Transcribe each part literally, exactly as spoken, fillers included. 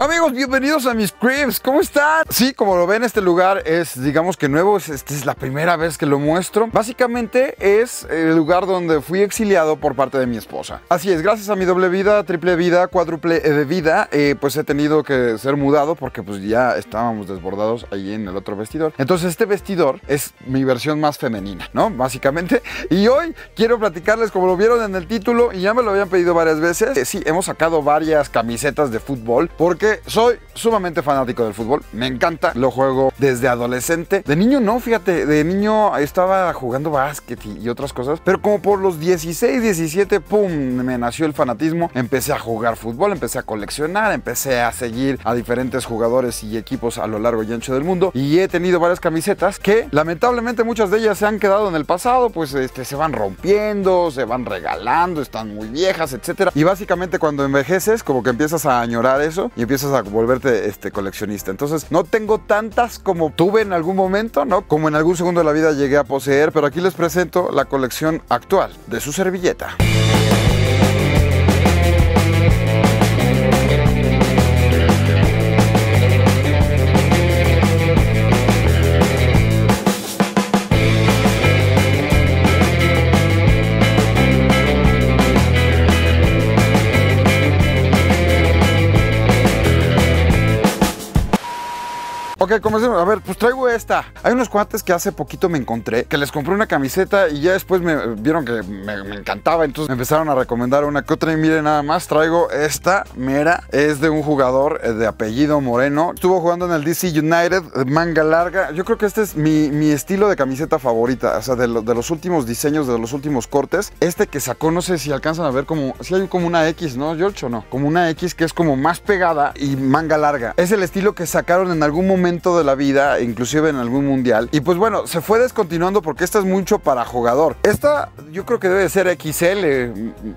Amigos, bienvenidos a mis cribs, ¿cómo están? Sí, como lo ven, este lugar es, digamos que nuevo, esta es la primera vez que lo muestro. Básicamente es el lugar donde fui exiliado por parte de mi esposa. Así es, gracias a mi doble vida, triple vida, cuádruple de vida, eh, pues he tenido que ser mudado porque pues ya estábamos desbordados ahí en el otro vestidor. Entonces este vestidor es mi versión más femenina, ¿no? Básicamente, y hoy quiero platicarles, como lo vieron en el título, y ya me lo habían pedido varias veces, eh, sí, hemos sacado varias camisetas de fútbol porque soy sumamente fanático del fútbol, me encanta, lo juego desde adolescente. De niño no, fíjate, de niño estaba jugando básquet y otras cosas, pero como por los dieciséis, diecisiete, pum, me nació el fanatismo, empecé a jugar fútbol, empecé a coleccionar, empecé a seguir a diferentes jugadores y equipos a lo largo y ancho del mundo, y he tenido varias camisetas que lamentablemente muchas de ellas se han quedado en el pasado, pues este, se van rompiendo, se van regalando, están muy viejas, etcétera. Y básicamente cuando envejeces como que empiezas a añorar eso y empiezas a volverte este, coleccionista. Entonces no tengo tantas como tuve en algún momento, ¿no? Como en algún segundo de la vida llegué a poseer, pero aquí les presento la colección actual de su servilleta. Ok, comencemos. A ver, pues traigo esta. Hay unos cuates que hace poquito me encontré, que les compré una camiseta y ya después me vieron que me, me encantaba, entonces me empezaron a recomendar una que otra y miren nada más, traigo esta, mera, es de un jugador de apellido Moreno. Estuvo jugando en el D C United, manga larga. Yo creo que este es mi, mi estilo de camiseta favorita, o sea, de, lo, de los últimos diseños, de los últimos cortes. Este que sacó, no sé si alcanzan a ver como, si hay como una X, ¿no, George? ¿O no? Como una X que es como más pegada y manga larga. Es el estilo que sacaron en algún momento de la vida, inclusive en algún mundial, y pues bueno, se fue descontinuando porque esta es mucho para jugador. Esta yo creo que debe de ser equis ele,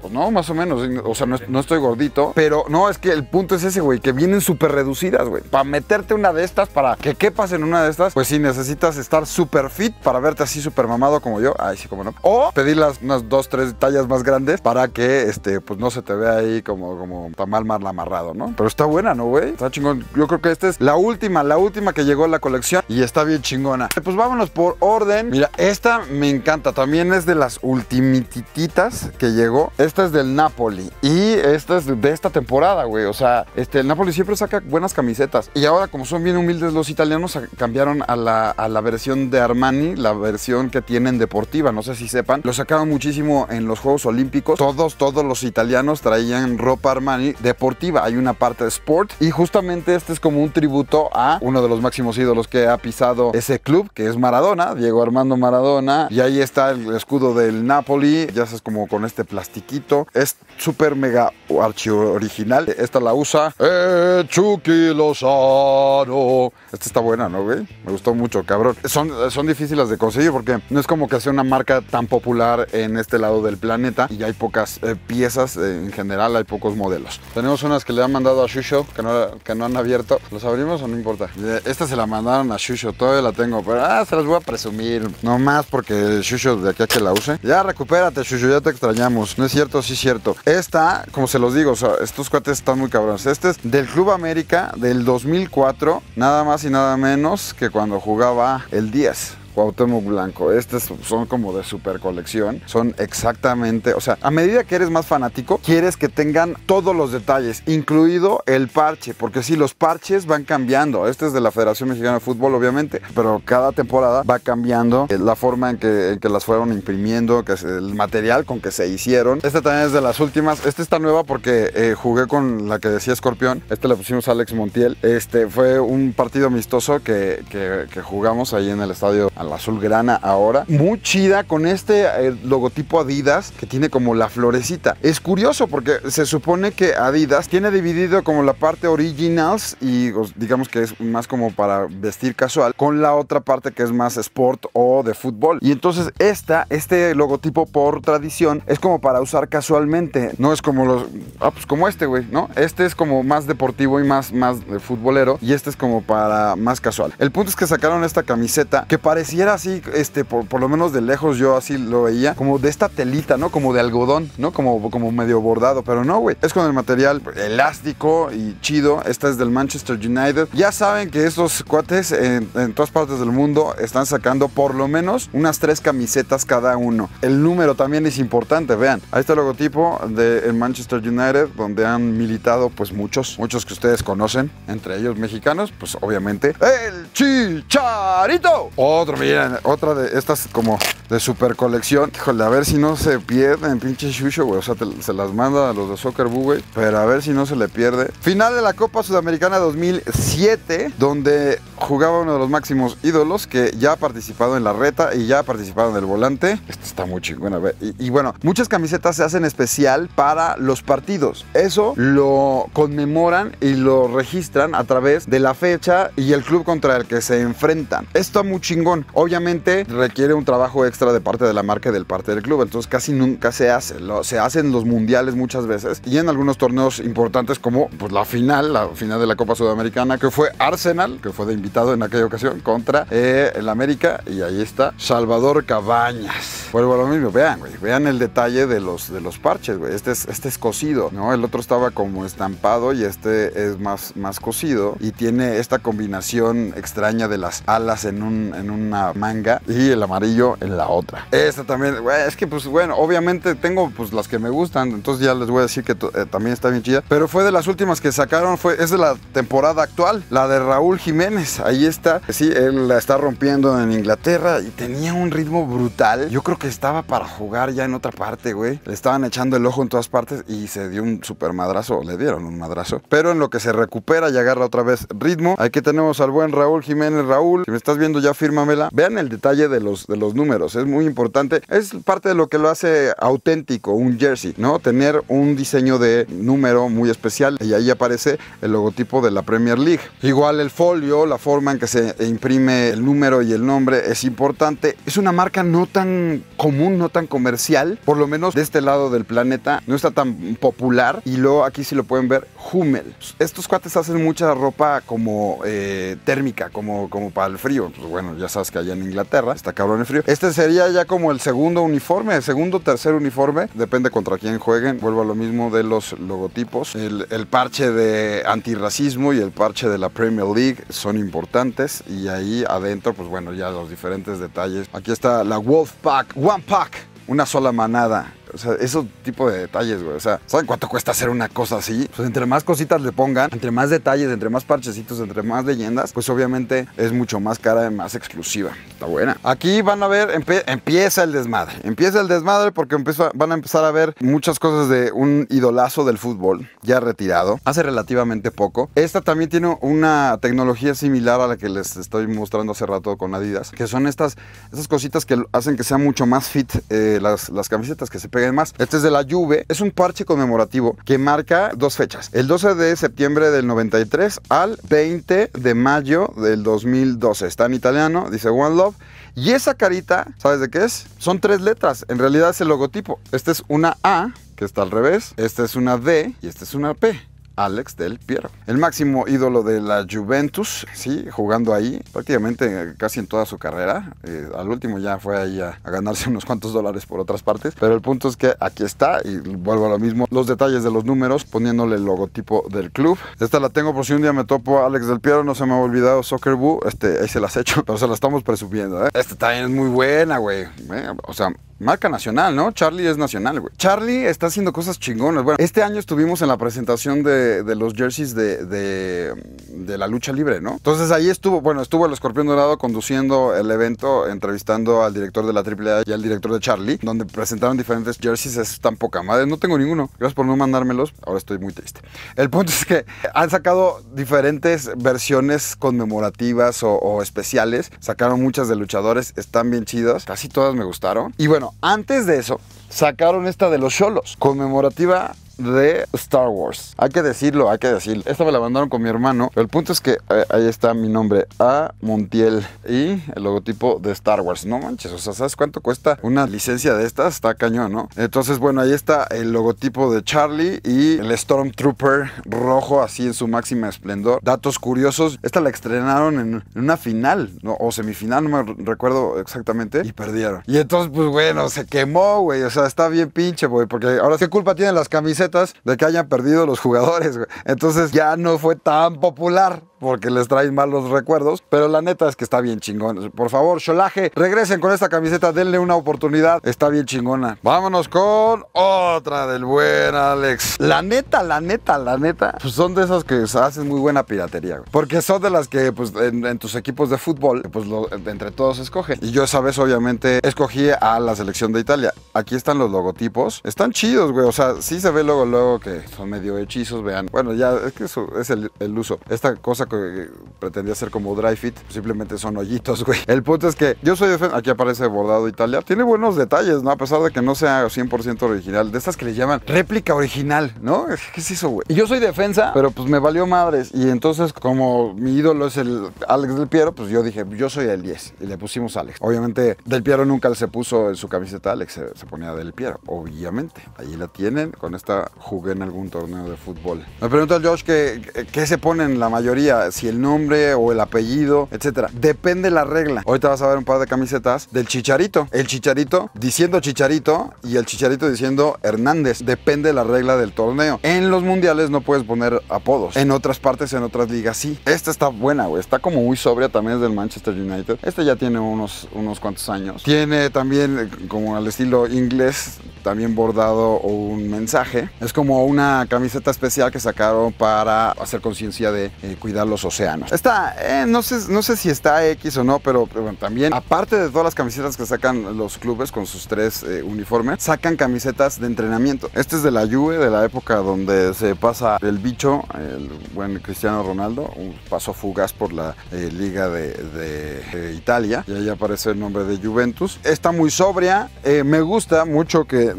¿no? Más o menos, o sea, no, no estoy gordito, pero no, es que el punto es ese, güey, que vienen súper reducidas, güey. Para meterte una de estas, para que quepas en una de estas, pues sí necesitas estar súper fit para verte así súper mamado como yo, ay, sí, como no, o pedir las, unas dos, tres tallas más grandes para que, este, pues no se te vea ahí como, como tan mal, mal amarrado, ¿no? Pero está buena, ¿no, güey? Está chingón. Yo creo que esta es la última, la última que llegó a la colección y está bien chingona. Pues vámonos por orden. Mira, esta me encanta, también es de las ultimitititas que llegó. Esta es del Napoli y esta es de esta temporada, güey. O sea, este, el Napoli siempre saca buenas camisetas y ahora, como son bien humildes los italianos, cambiaron a la, a la versión de Armani, la versión que tienen deportiva, no sé si sepan. Lo sacaron muchísimo en los Juegos Olímpicos. Todos, todos los italianos traían ropa Armani deportiva. Hay una parte de sport y justamente este es como un tributo a uno de los máximos ídolos que ha pisado ese club, que es Maradona, Diego Armando Maradona, y ahí está el escudo del Napoli, ya sabes, como con este plastiquito, es súper mega archi original. Esta la usa eh, Chucky Lozano. Esta está buena, ¿no, güey? Me gustó mucho, cabrón. Son, son difíciles de conseguir porque no es como que sea una marca tan popular en este lado del planeta y hay pocas eh, piezas, eh, en general hay pocos modelos. Tenemos unas que le han mandado a Shusho, que no, que no han abierto. ¿Los abrimos o no importa? Esta se la mandaron a Shusho, todavía la tengo, pero ah, se las voy a presumir, nomás porque Shusho de aquí a que la use. Ya recupérate, Shusho, ya te extrañamos. No es cierto, sí es cierto. Esta, como se los digo, o sea, estos cuates están muy cabrones. Este es del Club América del dos mil cuatro, nada más y nada menos que cuando jugaba el diez. Cuauhtémoc Blanco. Estos son como de super colección. Son exactamente, o sea, a medida que eres más fanático, quieres que tengan todos los detalles, incluido el parche, porque sí, los parches van cambiando. Este es de la Federación Mexicana de Fútbol, obviamente, pero cada temporada va cambiando la forma en que, en que las fueron imprimiendo, que es el material con que se hicieron. Esta también es de las últimas. Esta está nueva porque eh, jugué con la que decía Escorpión. Este le pusimos a Alex Montiel. Este fue un partido amistoso que, que, que jugamos ahí en el estadio a la azulgrana ahora. Muy chida con este eh, logotipo Adidas que tiene como la florecita. Es curioso porque se supone que Adidas tiene dividido como la parte originals y digamos que es más como para vestir casual, con la otra parte que es más sport o de fútbol. Y entonces esta, este logotipo por tradición es como para usar casualmente. No es como los... Ah, pues como este, güey, ¿no? Este es como más deportivo y más, más futbolero y este es como para más casual. El punto es que sacaron esta camiseta que parece sí era así, este, por, por lo menos de lejos yo así lo veía, como de esta telita, ¿no? Como de algodón, ¿no? Como, como medio bordado, pero no, güey. Es con el material elástico y chido. Esta es del Manchester United. Ya saben que estos cuates en, en todas partes del mundo están sacando por lo menos unas tres camisetas cada uno. El número también es importante, vean. Ahí está el logotipo del Manchester United, donde han militado pues muchos, muchos que ustedes conocen, entre ellos mexicanos, pues obviamente el Chicharito. Otro, miren, otra de estas como de super colección. Híjole, a ver si no se pierden, pinche Shusho, güey. O sea, te, se las manda a los de Soccer Boo, güey. Pero a ver si no se le pierde. Final de la Copa Sudamericana dos mil siete, donde jugaba uno de los máximos ídolos que ya ha participado en la reta y ya ha participado en el volante. Esta está muy chingona, güey. Y, y bueno, muchas camisetas se hacen especial para los partidos. Eso lo conmemoran y lo registran a través de la fecha y el club contra el que se enfrentan. Esto está muy chingón. Obviamente requiere un trabajo extra de parte de la marca y del parte del club. Entonces casi nunca se hace. Lo, se hacen los mundiales muchas veces y en algunos torneos importantes como pues, la final, la final de la Copa Sudamericana, que fue Arsenal, que fue de invitado en aquella ocasión, contra eh, el América. Y ahí está Salvador Cabañas. Vuelvo a lo mismo. Vean, güey. Vean el detalle de los, de los parches, güey. Este es, este es cosido, ¿no? El otro estaba como estampado y este es más, más cosido y tiene esta combinación extraña de las alas en, un, en una manga y el amarillo en la otra. Esta también, güey, es que pues bueno, obviamente tengo pues las que me gustan, entonces ya les voy a decir que eh, también está bien chida, pero fue de las últimas que sacaron, fue, es de la temporada actual, la de Raúl Jiménez, ahí está, sí, él la está rompiendo en Inglaterra y tenía un ritmo brutal, yo creo que estaba para jugar ya en otra parte, güey, le estaban echando el ojo en todas partes y se dio un super madrazo, le dieron un madrazo, pero en lo que se recupera y agarra otra vez ritmo, aquí tenemos al buen Raúl Jiménez. Raúl, si me estás viendo ya fírmamela, vean el detalle de los, de los números, es muy importante, es parte de lo que lo hace auténtico un jersey, ¿no? Tener un diseño de número muy especial y ahí aparece el logotipo de la Premier League. Igual el folio, la forma en que se imprime el número y el nombre es importante, es una marca no tan común, no tan comercial, por lo menos de este lado del planeta, no está tan popular y luego aquí sí lo pueden ver, Hummel. Estos cuates hacen mucha ropa como eh, térmica, como, como para el frío, pues bueno, ya sabes que allá en Inglaterra está cabrón el frío. Este sería ya como el segundo uniforme, el segundo tercer uniforme, depende contra quién jueguen, vuelvo a lo mismo de los logotipos, el, el parche de antirracismo y el parche de la Premier League son importantes y ahí adentro pues bueno ya los diferentes detalles, aquí está la Wolf Pack, One Pack, una sola manada. O sea, esos tipo de detalles, güey. O sea, ¿saben cuánto cuesta hacer una cosa así? Pues entre más cositas le pongan, entre más detalles, entre más parchecitos, entre más leyendas, pues obviamente es mucho más cara y más exclusiva. Está buena. Aquí van a ver, empieza el desmadre. Empieza el desmadre porque empieza, van a empezar a ver muchas cosas de un idolazo del fútbol, ya retirado, hace relativamente poco. Esta también tiene una tecnología similar a la que les estoy mostrando hace rato con Adidas, que son estas, estas cositas que hacen que sea mucho más fit eh, las, las camisetas que se pegan. Además, este es de la Juve, es un parche conmemorativo que marca dos fechas, el doce de septiembre del noventa y tres al veinte de mayo del dos mil doce, está en italiano, dice One Love. Y esa carita, ¿sabes de qué es? Son tres letras, en realidad es el logotipo. Esta es una A, que está al revés, esta es una D y esta es una P. Alex del Piero, el máximo ídolo de la Juventus, sí, jugando ahí prácticamente casi en toda su carrera, eh, al último ya fue ahí a, a ganarse unos cuantos dólares por otras partes, pero el punto es que aquí está y vuelvo a lo mismo, los detalles de los números poniéndole el logotipo del club. Esta la tengo por si un día me topo a Alex del Piero, no se me ha olvidado Soccer Boo, este, ahí se las he hecho, pero se la estamos presumiendo, ¿eh? Esta también es muy buena, güey, ¿eh? O sea, marca nacional, ¿no? Charlie es nacional, güey. Charlie está haciendo cosas chingonas. Bueno, este año estuvimos en la presentación de, de los jerseys de, de, de la lucha libre, ¿no? Entonces ahí estuvo, bueno, estuvo el Escorpión Dorado conduciendo el evento, entrevistando al director de la triple A y al director de Charlie, donde presentaron diferentes jerseys. Es tan poca madre, no tengo ninguno. Gracias por no mandármelos, ahora estoy muy triste. El punto es que han sacado diferentes versiones conmemorativas o, o especiales. Sacaron muchas de luchadores, están bien chidas. Casi todas me gustaron. Y bueno, antes de eso, sacaron esta de los Xolos, conmemorativa de Star Wars. Hay que decirlo, hay que decirlo. Esta me la mandaron con mi hermano, pero el punto es que eh, ahí está mi nombre, A. Montiel, y el logotipo de Star Wars. No manches, o sea, ¿sabes cuánto cuesta una licencia de estas? Está cañón, ¿no? Entonces, bueno, ahí está el logotipo de Charlie y el Stormtrooper rojo, así en su máxima esplendor. Datos curiosos, esta la estrenaron en una final, ¿no? O semifinal, no me recuerdo exactamente, y perdieron. Y entonces, pues bueno, se quemó, güey, o sea, está bien pinche, güey, porque ahora ¿qué culpa tienen las camisetas de que hayan perdido los jugadores, güey? Entonces ya no fue tan popular, porque les traen malos recuerdos, pero la neta es que está bien chingón. Por favor, Sholaje, regresen con esta camiseta, denle una oportunidad, está bien chingona. Vámonos con otra del buen Alex. La neta, la neta, la neta, pues son de esas que hacen muy buena piratería, güey, porque son de las que, pues, en, en tus equipos de fútbol, pues, lo, entre todos escogen. Y yo esa vez, obviamente, escogí a la selección de Italia. Aquí están los logotipos, están chidos, güey, o sea, sí se ve luego, luego que son medio hechizos, vean. Bueno, ya, es que eso es el, el uso. Esta cosa que pretendía ser como dry fit, simplemente son hoyitos, güey. El punto es que yo soy de... Aquí aparece bordado Italia. Tiene buenos detalles, ¿no? A pesar de que no sea cien por ciento original. De estas que le llaman réplica original, ¿no? ¿Qué es eso, güey? Y yo soy defensa, pero pues me valió madres. Y entonces, como mi ídolo es el Alex del Piero, pues yo dije, yo soy el diez. Y le pusimos Alex. Obviamente, del Piero nunca se puso en su camiseta Alex. Se, se ponía del Piero, obviamente. Ahí la tienen. Con esta jugué en algún torneo de fútbol. Me pregunta el Josh que qué se ponen la mayoría, si el nombre o el apellido, etcétera. Depende la regla. Ahorita vas a ver un par de camisetas del Chicharito. El Chicharito diciendo Chicharito y el Chicharito diciendo Hernández. Depende la regla del torneo. En los mundiales no puedes poner apodos. En otras partes, en otras ligas, sí. Esta está buena, güey. Está como muy sobria, también es del Manchester United. Este ya tiene unos, unos cuantos años. Tiene también, como al estilo inglés, también bordado un mensaje. Es como una camiseta especial que sacaron para hacer conciencia de eh, cuidar los océanos. Está, eh, no sé, no sé si está X o no, pero, pero bueno, también, aparte de todas las camisetas que sacan los clubes con sus tres eh, uniformes, sacan camisetas de entrenamiento. Este es de la Juve, de la época donde se pasa el bicho, el buen Cristiano Ronaldo, un paso fugaz por la eh, liga de, de, de Italia, y ahí aparece el nombre de Juventus. Está muy sobria, eh, me gusta mucho que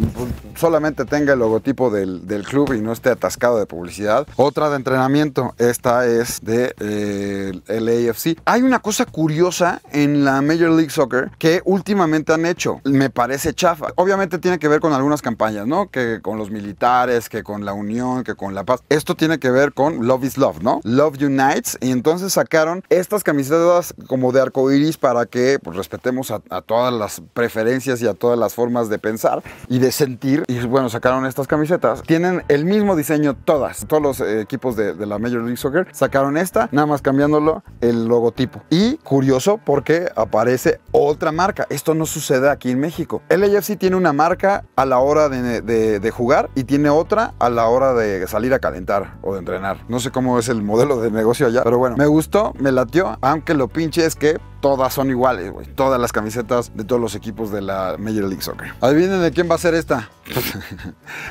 solamente tenga el logotipo del, del club y no esté atascado de publicidad. Otra de entrenamiento, esta es de de eh, L A F C. Hay una cosa curiosa en la Major League Soccer que últimamente han hecho. Me parece chafa. Obviamente tiene que ver con algunas campañas, ¿no? Que con los militares, que con la unión, que con la paz. Esto tiene que ver con Love is Love, ¿no? Love Unites. Y entonces sacaron estas camisetas como de arcoiris para que, pues, respetemos a, a todas las preferencias y a todas las formas de pensar y de sentir. Y bueno, sacaron estas camisetas. Tienen el mismo diseño todas. Todos los eh, equipos de, de la Major League Soccer sacaron esta, nada más cambiándolo el logotipo. Y curioso porque aparece otra marca. Esto no sucede aquí en México. El L A F C tiene una marca a la hora de, de, de jugar y tiene otra a la hora de salir a calentar o de entrenar. No sé cómo es el modelo de negocio allá, pero bueno, me gustó, me latió, aunque lo pinche es que todas son iguales, güey. Todas las camisetas de todos los equipos de la Major League Soccer. Adivinen de quién va a ser esta.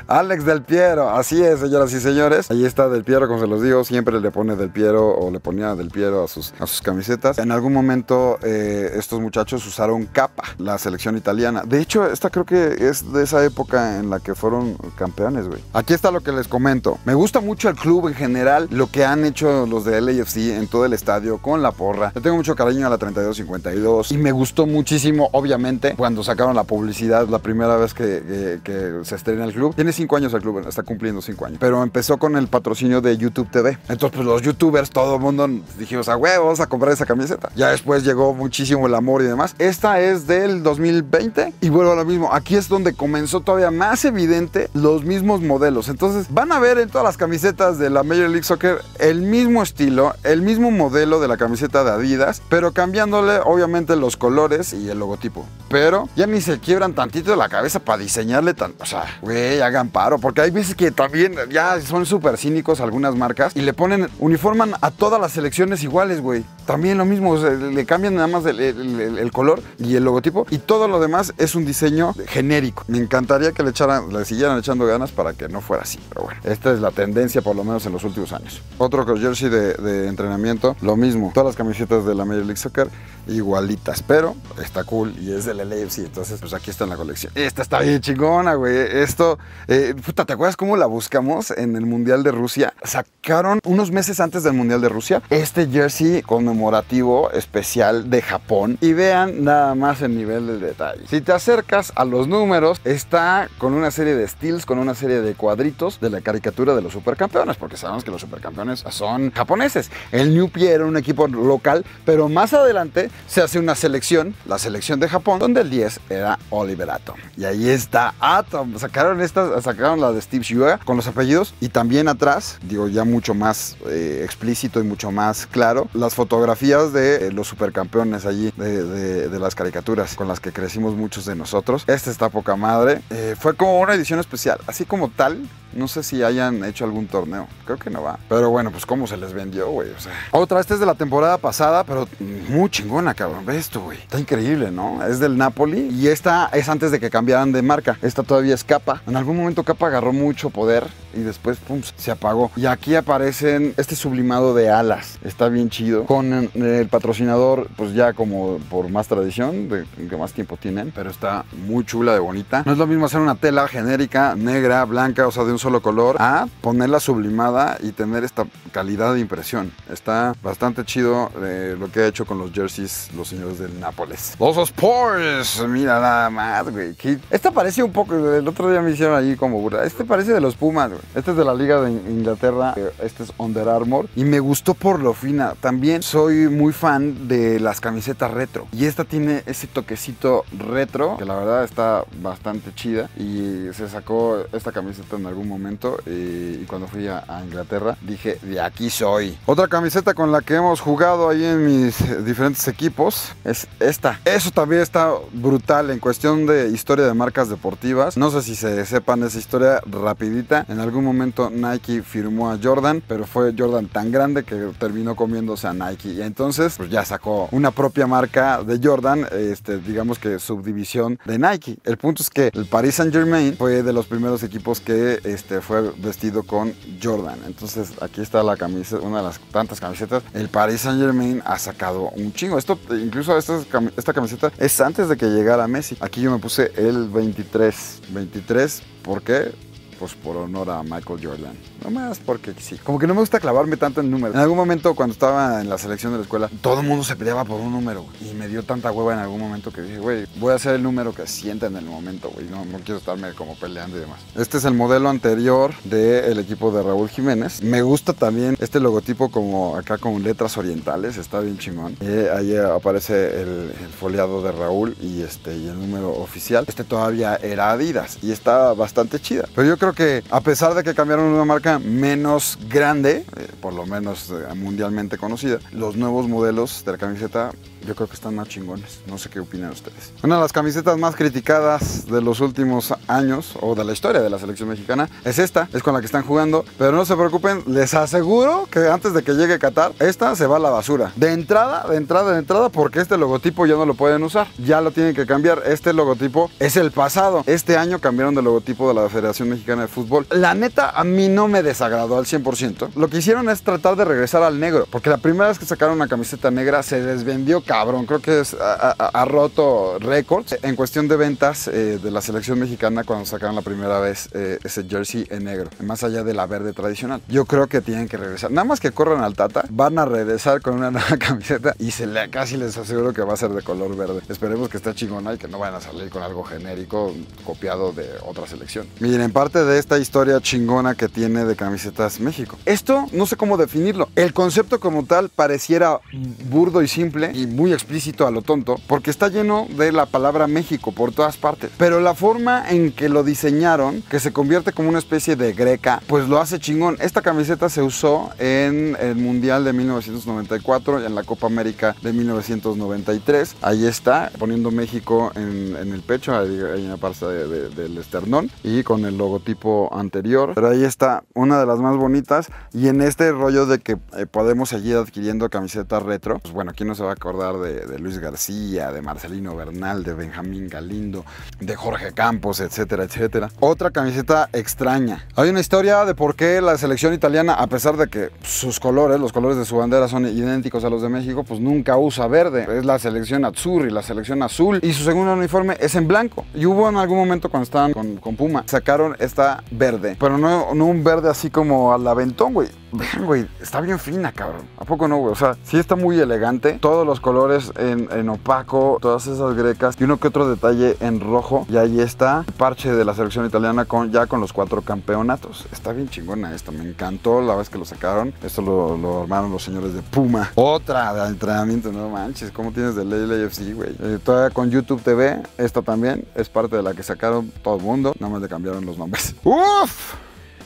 Alex del Piero. Así es, señoras y señores. Ahí está del Piero, como se los digo. Siempre le pone del Piero o le ponía del Piero a sus, a sus camisetas. En algún momento eh, estos muchachos usaron Kappa, la selección italiana. De hecho, esta creo que es de esa época en la que fueron campeones, güey. Aquí está lo que les comento. Me gusta mucho el club en general, lo que han hecho los de L A F C en todo el estadio con la porra. Le tengo mucho cariño a la treinta y dos cincuenta y dos y me gustó muchísimo, obviamente, cuando sacaron la publicidad la primera vez que, que, que se estrena el club. Tiene cinco años el club, está cumpliendo cinco años, pero empezó con el patrocinio de YouTube T V. Entonces, pues los youtubers, todo el mundo dijimos, a huevo, vamos a comprar esa camiseta. Ya después llegó muchísimo el amor y demás. Esta es del dos mil veinte y vuelvo a lo mismo. Aquí es donde comenzó todavía más evidente los mismos modelos. Entonces, van a ver en todas las camisetas de la Major League Soccer el mismo estilo, el mismo modelo de la camiseta de Adidas, pero cambiando obviamente los colores y el logotipo. Pero ya ni se quiebran tantito de la cabeza para diseñarle tan... O sea, güey, hagan paro, porque hay veces que también ya son súper cínicos algunas marcas y le ponen, uniforman a todas las selecciones iguales, güey. También lo mismo, o sea, le cambian nada más el, el, el color y el logotipo y todo lo demás es un diseño genérico. Me encantaría que le echaran, le siguieran echando ganas para que no fuera así, pero bueno, esta es la tendencia por lo menos en los últimos años. Otro jersey de, de entrenamiento, lo mismo, todas las camisetas de la Major League Soccer igualitas, pero está cool y es del del L A F C. Entonces, pues aquí está en la colección. Esta está bien chingona, güey. Esto, eh, puta, ¿te acuerdas cómo la buscamos en el Mundial de Rusia? Sacaron unos meses antes del Mundial de Rusia este jersey conmemorativo especial de Japón. Y vean nada más el nivel del detalle. Si te acercas a los números, está con una serie de steals, con una serie de cuadritos de la caricatura de los Supercampeones, porque sabemos que los Supercampeones son japoneses. El New Pier era un equipo local, pero más adelante se hace una selección, la selección de Japón, donde el diez era Oliver Atom. Y ahí está Atom. Sacaron estas, sacaron la de Steve Shua con los apellidos, y también atrás, digo, ya mucho más eh, explícito y mucho más claro, las fotografías de eh, los Supercampeones allí, de, de, de las caricaturas con las que crecimos muchos de nosotros. Esta está poca madre. Eh, fue como una edición especial, así como tal. No sé si hayan hecho algún torneo. Creo que no va. Pero bueno, pues cómo se les vendió, güey. O sea, otra, esta es de la temporada pasada, pero muy chingona, cabrón. Ve esto, güey. Está increíble, ¿no? Es del Napoli. Y esta es antes de que cambiaran de marca. Esta todavía es Kappa. En algún momento Kappa agarró mucho poder y después, pum, se apagó. Y aquí aparecen este sublimado de alas. Está bien chido. Con el patrocinador, pues ya como por más tradición, de que más tiempo tienen. Pero está muy chula de bonita. No es lo mismo hacer una tela genérica, negra, blanca, o sea, de un solo color, a ponerla sublimada y tener esta calidad de impresión. Está bastante chido eh, lo que ha hecho con los jerseys los señores del Nápoles. Los Spurs, mira nada más, güey. Esta parece un poco, el otro día me hicieron ahí como burla. Este parece de los Pumas, güey. Este es de la Liga de Inglaterra. Este es Under Armour y me gustó por lo fina. También soy muy fan de las camisetas retro y esta tiene ese toquecito retro que la verdad está bastante chida, y se sacó esta camiseta en algún momento, y cuando fui a, a Inglaterra dije, de aquí soy. Otra camiseta con la que hemos jugado ahí en mis diferentes equipos es esta. Eso también está brutal en cuestión de historia de marcas deportivas. No sé si se sepan esa historia rapidita. En algún momento Nike firmó a Jordan, pero fue Jordan tan grande que terminó comiéndose a Nike, y entonces pues ya sacó una propia marca de Jordan, este, digamos que subdivisión de Nike. El punto es que el Paris Saint-Germain fue de los primeros equipos que Este fue vestido con Jordan. Entonces aquí está la camiseta, una de las tantas camisetas. El Paris Saint Germain ha sacado un chingo. Esto, incluso esta, esta camiseta es antes de que llegara Messi. Aquí yo me puse el veintitrés, veintitrés, ¿por qué? Pues por honor a Michael Jordan. No más porque sí. Como que no me gusta clavarme tanto en números. En algún momento cuando estaba en la selección de la escuela, todo el mundo se peleaba por un número, güey. Y me dio tanta hueva en algún momento que dije, güey, voy a hacer el número que sienta en el momento, güey. No, no quiero estarme como peleando y demás. Este es el modelo anterior del equipo de Raúl Jiménez. Me gusta también este logotipo como acá con letras orientales. Está bien chingón. Eh, ahí aparece el, el foliado de Raúl y, este, y el número oficial. Este todavía era Adidas y está bastante chida. Pero yo creo que a pesar de que cambiaron una marca menos grande, eh, por lo menos eh, mundialmente conocida, los nuevos modelos de la camiseta yo creo que están más chingones. No sé qué opinan ustedes. Una de las camisetas más criticadas de los últimos años o de la historia de la selección mexicana es esta, es con la que están jugando, pero no se preocupen, les aseguro que antes de que llegue Qatar, esta se va a la basura. De entrada, de entrada, de entrada, porque este logotipo ya no lo pueden usar, ya lo tienen que cambiar. Este logotipo es el pasado. Este año cambiaron de logotipo de la Federación Mexicana de Fútbol. La neta, a mí no me desagradó al cien por ciento. Lo que hicieron es tratar de regresar al negro, porque la primera vez que sacaron una camiseta negra se desvendió cabrón. Creo que es, ha, ha, ha roto récords en cuestión de ventas eh, de la selección mexicana cuando sacaron la primera vez eh, ese jersey en negro, más allá de la verde tradicional. Yo creo que tienen que regresar. Nada más que corran al Tata, van a regresar con una nueva camiseta y se le, casi les aseguro que va a ser de color verde. Esperemos que esté chingona y que no vayan a salir con algo genérico copiado de otra selección. Miren, parte de esta historia chingona que tiene de camisetas México. Esto no sé cómo definirlo. El concepto como tal pareciera burdo y simple y muy muy explícito a lo tonto, porque está lleno de la palabra México por todas partes, pero la forma en que lo diseñaron, que se convierte como una especie de greca, pues lo hace chingón. Esta camiseta se usó en el Mundial de mil novecientos noventa y cuatro y en la Copa América de mil novecientos noventa y tres. Ahí está, poniendo México en, en el pecho, hay una parte de, de, del esternón y con el logotipo anterior, pero ahí está, una de las más bonitas. Y en este rollo de que eh, podemos seguir adquiriendo camisetas retro, pues bueno, aquí no se va a acordar hablar de, de Luis García, de Marcelino Bernal, de Benjamín Galindo, de Jorge Campos, etcétera, etcétera. Otra camiseta extraña. Hay una historia de por qué la selección italiana, a pesar de que sus colores, los colores de su bandera son idénticos a los de México, pues nunca usa verde. Es la selección azzurri, la selección azul, y su segundo uniforme es en blanco. Y hubo en algún momento cuando estaban con, con Puma, sacaron esta verde, pero no, no un verde así como al aventón, güey. Vean, güey, está bien fina, cabrón. ¿A poco no, güey? O sea, sí está muy elegante. Todos los colores en, en opaco, todas esas grecas y uno que otro detalle en rojo. Y ahí está el parche de la selección italiana con, ya con los cuatro campeonatos. Está bien chingona esta, me encantó la vez que lo sacaron. Esto lo, lo armaron los señores de Puma. Otra de entrenamiento, no manches, ¿cómo tienes de L A F C, güey? Eh, todavía con YouTube T V, esta también es parte de la que sacaron todo el mundo. Nada más le cambiaron los nombres. ¡Uf!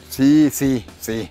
Sí, sí, sí.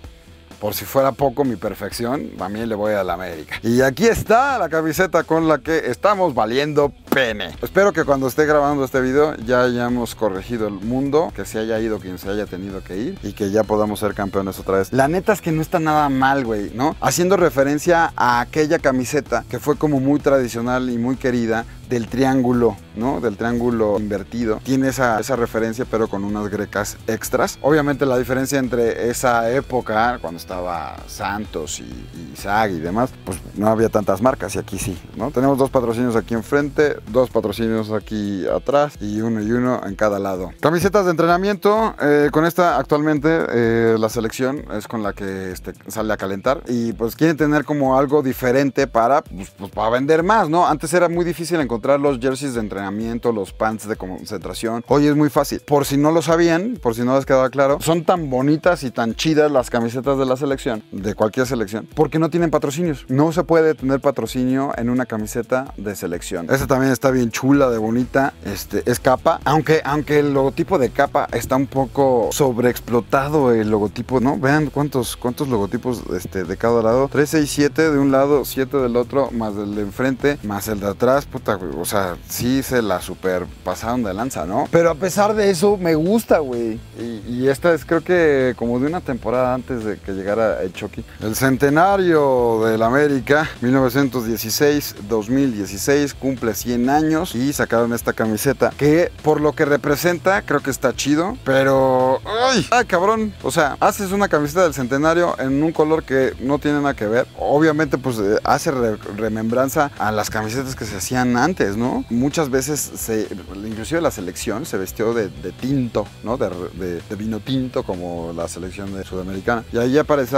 Por si fuera poco mi perfección, también le voy a la América. Y aquí está la camiseta con la que estamos valiendo pene. Espero que cuando esté grabando este video ya hayamos corregido el mundo, que se haya ido quien se haya tenido que ir y que ya podamos ser campeones otra vez. La neta es que no está nada mal, güey, ¿no? Haciendo referencia a aquella camiseta que fue como muy tradicional y muy querida, del triángulo, ¿no? Del triángulo invertido. Tiene esa, esa referencia, pero con unas grecas extras. Obviamente la diferencia entre esa época, cuando estaba Santos y Isaac y demás, pues no había tantas marcas y aquí sí, ¿no? Tenemos dos patrocinios aquí enfrente, dos patrocinios aquí atrás y uno y uno en cada lado. Camisetas de entrenamiento, eh, con esta actualmente eh, la selección es con la que este, sale a calentar y pues quieren tener como algo diferente para, pues, pues, para vender más, ¿no? Antes era muy difícil encontrar encontrar los jerseys de entrenamiento, los pants de concentración. Hoy es muy fácil. Por si no lo sabían, por si no les quedaba claro, son tan bonitas y tan chidas las camisetas de la selección, de cualquier selección, porque no tienen patrocinios. No se puede tener patrocinio en una camiseta de selección. Esta también está bien chula, de bonita. Este es Kappa, aunque, aunque el logotipo de Kappa está un poco sobreexplotado el logotipo, ¿no? Vean cuántos, cuántos logotipos este, de cada lado. tres, seis, siete de un lado, siete del otro, más el de enfrente, más el de atrás. Puta, o sea, sí se la super pasaron de lanza, ¿no? Pero a pesar de eso, me gusta, güey. Y, y esta es, creo que como de una temporada antes de que llegara el Chucky. El centenario del América, mil novecientos dieciséis, dos mil dieciséis, cumple cien años y sacaron esta camiseta que, por lo que representa, creo que está chido, pero... ¡Ay! ¡Ay, cabrón! O sea, haces una camiseta del centenario en un color que no tiene nada que ver. Obviamente, pues, hace re- remembranza a las camisetas que se hacían antes. Antes, ¿no? Muchas veces, se, inclusive la selección se vestió de, de tinto, ¿no? De, de, de vino tinto, como la selección de Sudamericana. Y ahí aparece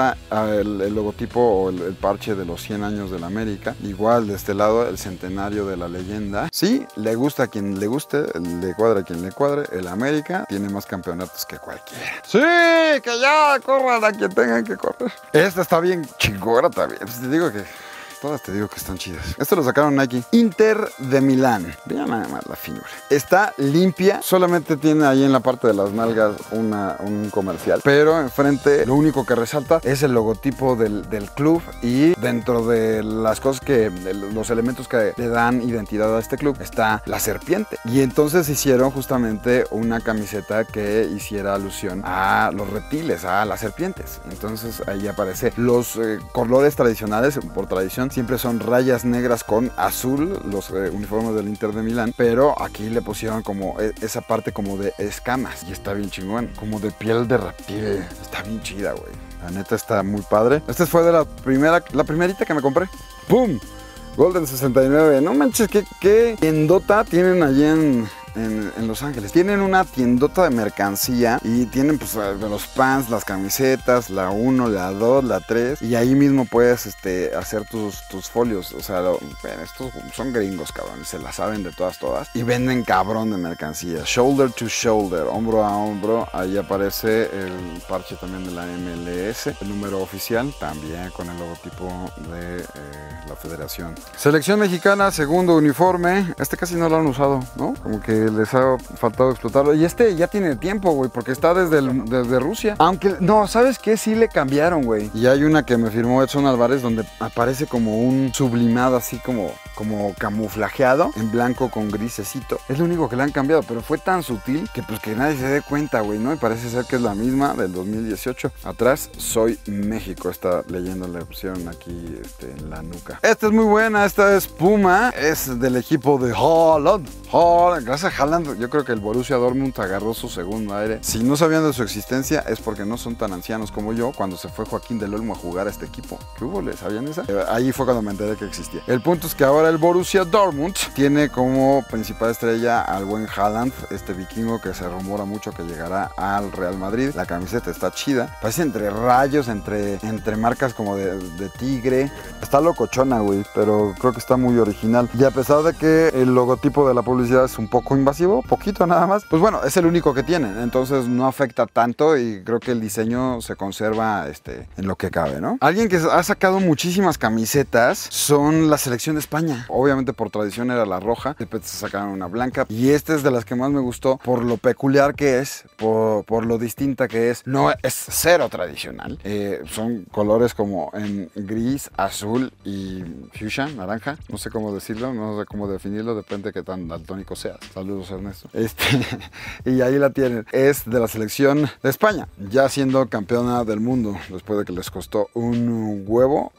el, el logotipo o el, el parche de los cien años de la América. Igual de este lado, el centenario de la leyenda. Sí, le gusta a quien le guste, le cuadra a quien le cuadre. El América tiene más campeonatos que cualquiera. ¡Sí! ¡Que ya corran a quien tengan que correr! Esta está bien chingona también. Pues te digo que... todas te digo que están chidas. Esto lo sacaron Nike. Inter de Milán. Vean nada más la figura. Está limpia. Solamente tiene ahí en la parte de las nalgas una, un comercial. Pero enfrente lo único que resalta es el logotipo del, del club. Y dentro de las cosas que... los elementos que le dan identidad a este club está la serpiente. Y entonces hicieron justamente una camiseta que hiciera alusión a los reptiles, a las serpientes. Entonces ahí aparece los eh, colores tradicionales. Por tradición siempre son rayas negras con azul los eh, uniformes del Inter de Milán, pero aquí le pusieron como esa parte como de escamas y está bien chingón, como de piel de reptil. Está bien chida, güey, la neta está muy padre. Esta fue de la primera, la primerita que me compré. ¡Pum! Golden sesenta y nueve. No manches, qué, qué endota tienen allí en... En, en Los Ángeles. Tienen una tiendota de mercancía y tienen pues los pants, las camisetas, la uno, la dos, la tres, y ahí mismo puedes este, hacer tus, tus folios. O sea, lo, estos son gringos, cabrón, se la saben de todas, todas, y venden cabrón de mercancía. Shoulder to shoulder, hombro a hombro. Ahí aparece el parche también de la M L S, el número oficial, también con el logotipo de eh, la Federación. Selección Mexicana, segundo uniforme. Este casi no lo han usado, ¿no? Como que que les ha faltado explotarlo. Y este ya tiene tiempo, güey, porque está desde, el, desde Rusia. Aunque, no, ¿sabes qué? Sí le cambiaron, güey. Y hay una que me firmó Edson Álvarez donde aparece como un sublimado así como, como camuflajeado en blanco con grisecito. Es lo único que le han cambiado, pero fue tan sutil que pues que nadie se dé cuenta, güey, ¿no? Y parece ser que es la misma del dos mil dieciocho. Atrás, Soy México. Esta leyenda le pusieron aquí este, en la nuca. Esta es muy buena, esta es Puma. Es del equipo de Haaland. Haaland, gracias a Haaland, yo creo que el Borussia Dortmund agarró su segundo aire. Si no sabían de su existencia es porque no son tan ancianos como yo cuando se fue Joaquín del Olmo a jugar a este equipo. ¿Qué hubo? ¿Le sabían esa? Eh, ahí fue cuando me enteré que existía. El punto es que ahora el Borussia Dortmund tiene como principal estrella al buen Haaland, este vikingo que se rumora mucho que llegará al Real Madrid. La camiseta está chida. Parece entre rayos, entre, entre marcas como de, de tigre. Está locochona, güey, pero creo que está muy original. Y a pesar de que el logotipo de la publicidad es un poco invasivo, poquito nada más, pues bueno, es el único que tienen, entonces no afecta tanto y creo que el diseño se conserva este, en lo que cabe, ¿no? Alguien que ha sacado muchísimas camisetas son la selección de España. Obviamente por tradición era la roja, después se sacaron una blanca y esta es de las que más me gustó por lo peculiar que es, por, por lo distinta que es. No es cero tradicional, eh, son colores como en gris, azul y fuchsia, naranja, no sé cómo decirlo, no sé cómo definirlo, depende de qué tan daltónico seas. Saludos, Ernesto. Este, y ahí la tienen, es de la selección de España, ya siendo campeona del mundo, después de que les costó un huevo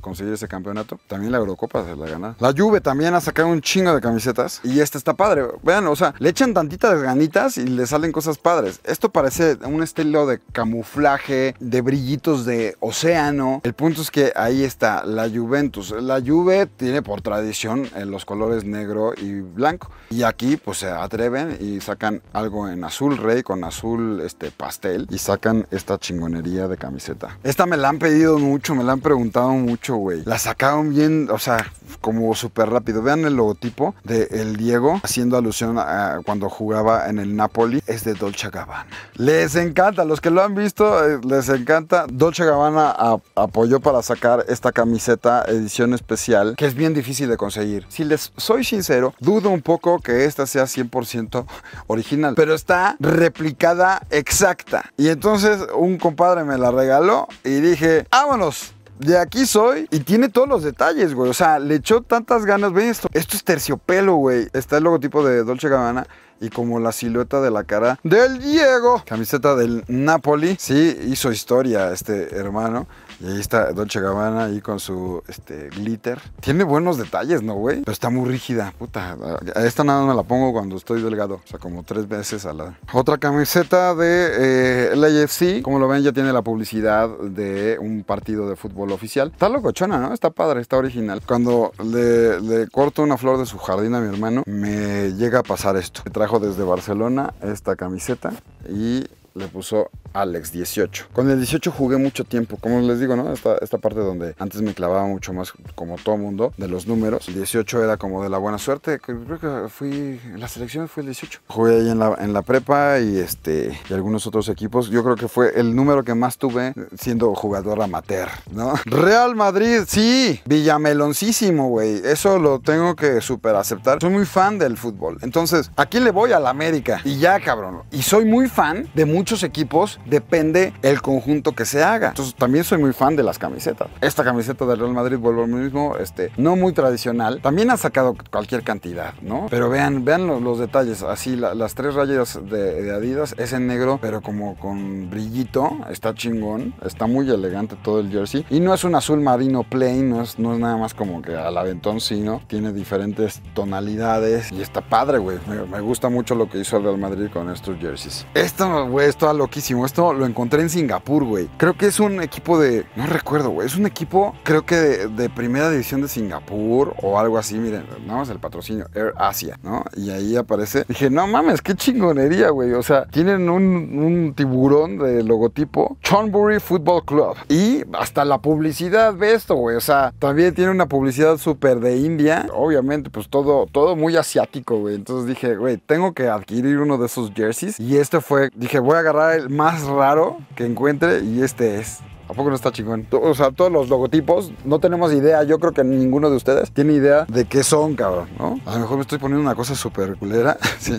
conseguir ese campeonato. También la Eurocopa se la gana. La Juve también ha sacado un chingo de camisetas y esta está padre. Vean, o sea, le echan tantitas ganitas y le salen cosas padres. Esto parece un estilo de camuflaje, de brillitos de océano. El punto es que ahí está la Juventus. La Juve tiene por tradición los colores negro y blanco y aquí pues se atreven y sacan algo en azul rey con azul este pastel y sacan esta chingonería de camiseta. Esta me la han pedido mucho, me la han preguntado preguntado mucho, güey. La sacaron bien, o sea, como súper rápido. Vean el logotipo de el Diego haciendo alusión a cuando jugaba en el Napoli. Es de Dolce Gabbana. Les encanta, los que lo han visto, les encanta. Dolce Gabbana a, apoyó para sacar esta camiseta edición especial, que es bien difícil de conseguir. Si les soy sincero, dudo un poco que esta sea cien por ciento original, pero está replicada exacta. Y entonces un compadre me la regaló y dije, vámonos. De aquí soy y tiene todos los detalles, güey. O sea, le echó tantas ganas. Ven esto. Esto es terciopelo, güey. Está el logotipo de Dolce Gabbana y como la silueta de la cara del Diego. Camiseta del Napoli. Sí, hizo historia este hermano. Y ahí está Dolce Gabbana ahí con su este, glitter. Tiene buenos detalles, ¿no, güey? Pero está muy rígida, puta. A esta nada más me la pongo cuando estoy delgado. O sea, como tres veces a la... Otra camiseta de eh, L A F C. Como lo ven, ya tiene la publicidad de un partido de fútbol oficial. Está locochona, ¿no? Está padre, está original. Cuando le, le corto una flor de su jardín a mi hermano, me llega a pasar esto. Me trajo desde Barcelona esta camiseta y... le puso Alex dieciocho. Con el dieciocho jugué mucho tiempo. Como les digo, ¿no? Esta, esta parte donde antes me clavaba mucho más, como todo mundo, de los números. El dieciocho era como de la buena suerte. Creo que fui... en la selección fue el dieciocho. Jugué ahí en la, en la prepa y, este, y algunos otros equipos. Yo creo que fue el número que más tuve siendo jugador amateur, ¿no? Real Madrid, sí. Villameloncísimo, güey. Eso lo tengo que súper aceptar. Soy muy fan del fútbol. Entonces, aquí le voy a la América. Y ya, cabrón. Y soy muy fan de muchos muchos equipos, depende el conjunto que se haga. Entonces también soy muy fan de las camisetas. Esta camiseta del Real Madrid, vuelvo al mismo, este, no muy tradicional. También ha sacado cualquier cantidad, ¿no? Pero vean, vean los, los detalles. Así la, las tres rayas de, de Adidas es en negro, pero como con brillito. Está chingón, está muy elegante todo el jersey. Y no es un azul marino plain, no es, no es nada más como que al aventón, sino tiene diferentes tonalidades. Y está padre, güey. Me, me gusta mucho lo que hizo el Real Madrid con estos jerseys. Esto, güey, está loquísimo. Esto lo encontré en Singapur, güey. Creo que es un equipo de... no recuerdo, güey. Es un equipo, creo que de, de primera división de Singapur o algo así. Miren, nada más el patrocinio. Air Asia, ¿no? Y ahí aparece. Dije, no mames, qué chingonería, güey. O sea, tienen un, un tiburón de logotipo. Chonbury Football Club. Y hasta la publicidad de esto, güey. O sea, también tiene una publicidad súper de India. Obviamente, pues todo, todo muy asiático, güey. Entonces dije, güey, tengo que adquirir uno de esos jerseys. Y este fue... dije, voy a agarrar el más raro que encuentre y este es. ¿A poco no está chingón? O sea, todos los logotipos, no tenemos idea, yo creo que ninguno de ustedes tiene idea de qué son, cabrón, ¿no? A lo mejor me estoy poniendo una cosa súper culera. Sí.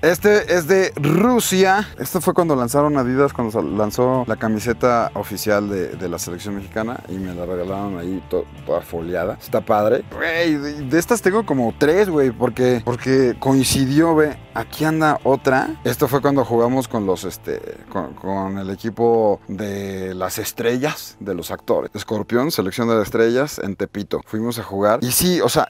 Este es de Rusia. Esto fue cuando lanzaron Adidas, cuando lanzó la camiseta oficial de, de la selección mexicana, y me la regalaron ahí to, toda foliada. Está padre. Güey, de estas tengo como tres, güey, porque, porque coincidió, güey. Aquí anda otra. Esto fue cuando jugamos con los, este, con, con el equipo de las estrellas, de los actores. Escorpión, selección de las estrellas, en Tepito. Fuimos a jugar. Y sí, o sea,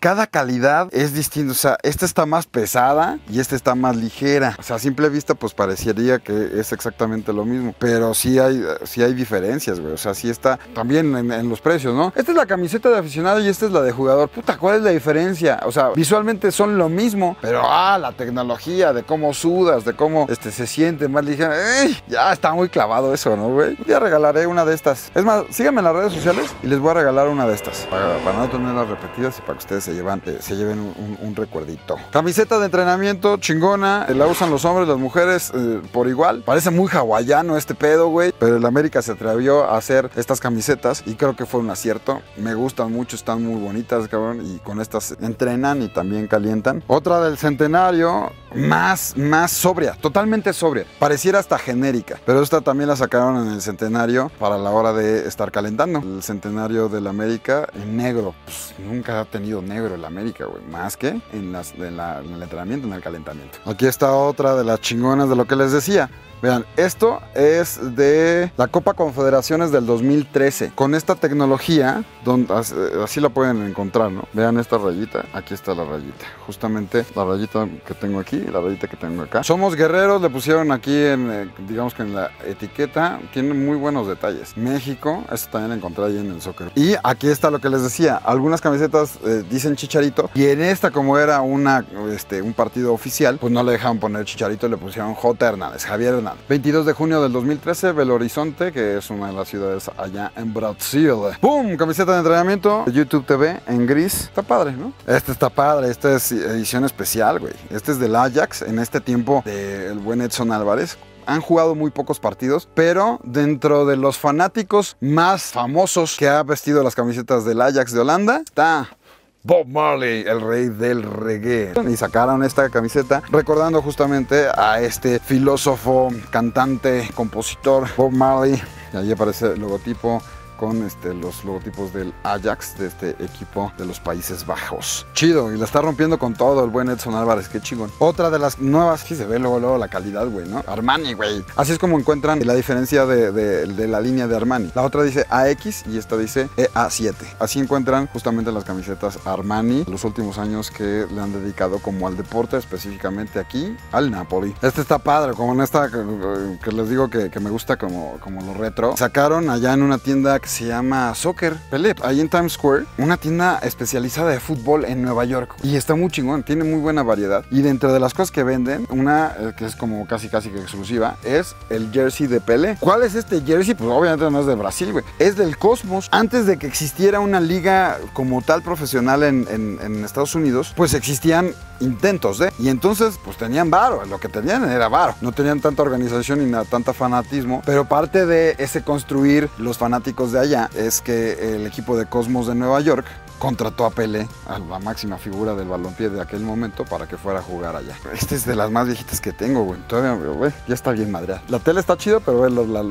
cada calidad es distinta. O sea, esta está más pesada y esta está más ligera. O sea, a simple vista, pues parecería que es exactamente lo mismo. Pero sí hay, sí hay diferencias, güey. O sea, sí está también en, en los precios, ¿no? Esta es la camiseta de aficionado y esta es la de jugador. Puta, ¿cuál es la diferencia? O sea, visualmente son lo mismo, pero ah, la tecnología, de cómo sudas, de cómo este, se siente más ligero. ¡Ey! Ya está muy clavado eso, ¿no, güey? Ya regalaré una de estas. Es más, síganme en las redes sociales y les voy a regalar una de estas. Para, para no tener las repetidas y para que ustedes se lleven, eh, se lleven un, un, un recuerdito. Camiseta de entrenamiento, chingona. La usan los hombres, las mujeres, eh, por igual. Parece muy hawaiano este pedo, güey. Pero el América se atrevió a hacer estas camisetas y creo que fue un acierto. Me gustan mucho, están muy bonitas, cabrón. Y con estas entrenan y también calientan. Otra del centenario. Más, más sobria, totalmente sobria. Pareciera hasta genérica, pero esta también la sacaron en el centenario para la hora de estar calentando. El centenario del América en negro. Pues, nunca ha tenido negro el América, güey. Más que en, las, en, la, en el entrenamiento, en el calentamiento. Aquí está otra de las chingonas de lo que les decía. Vean, esto es de la Copa Confederaciones del dos mil trece. Con esta tecnología, donde, así la pueden encontrar, ¿no? Vean esta rayita. Aquí está la rayita. Justamente la rayita que tengo aquí y la rayita que tengo acá. Somos guerreros, le pusieron aquí, en, digamos que en la etiqueta. Tiene muy buenos detalles. México, esto también la encontré ahí en el soccer. Y aquí está lo que les decía. Algunas camisetas eh, dicen Chicharito. Y en esta, como era una, este, un partido oficial, pues no le dejaban poner Chicharito, le pusieron J. Hernández, Javier Hernández. veintidós de junio del dos mil trece, Belo Horizonte, que es una de las ciudades allá en Brasil. ¡Pum! Camiseta de entrenamiento, YouTube T V en gris. Está padre, ¿no? Este está padre, esta es edición especial, güey. Este es del Ajax, en este tiempo del buen Edson Álvarez. Han jugado muy pocos partidos, pero dentro de los fanáticos más famosos que ha vestido las camisetas del Ajax de Holanda, está Bob Marley, el rey del reggae. Y sacaron esta camiseta recordando justamente a este filósofo, cantante, compositor, Bob Marley. Y ahí aparece el logotipo con este, los logotipos del Ajax, de este equipo de los Países Bajos. Chido, y la está rompiendo con todo el buen Edson Álvarez, qué chingón. Otra de las nuevas, sí se ve luego, luego la calidad, güey, ¿no? Armani, güey. Así es como encuentran la diferencia de, de, de la línea de Armani. La otra dice A X y esta dice E A siete. Así encuentran justamente las camisetas Armani, los últimos años que le han dedicado como al deporte, específicamente aquí, al Napoli. Este está padre, como en esta que, que les digo que, que me gusta como, como lo retro. Sacaron allá en una tienda que se llama Soccer Pelé, ahí en Times Square, una tienda especializada de fútbol en Nueva York, y está muy chingón, tiene muy buena variedad, y dentro de las cosas que venden, una eh, que es como casi casi que exclusiva, es el jersey de Pelé. ¿Cuál es este jersey? Pues obviamente no es de Brasil, güey, es del Cosmos. Antes de que existiera una liga como tal profesional en, en, en Estados Unidos, pues existían intentos de, y entonces pues tenían varo, lo que tenían era varo, no tenían tanta organización ni nada, tanta fanatismo, pero parte de ese construir los fanáticos de de allá es que el equipo de Cosmos de Nueva York contrató a Pelé, a la máxima figura del balompié de aquel momento, para que fuera a jugar allá. Este es de las más viejitas que tengo, güey. Todavía, güey, ya está bien madreada. La tele está chida, pero güey, los, la,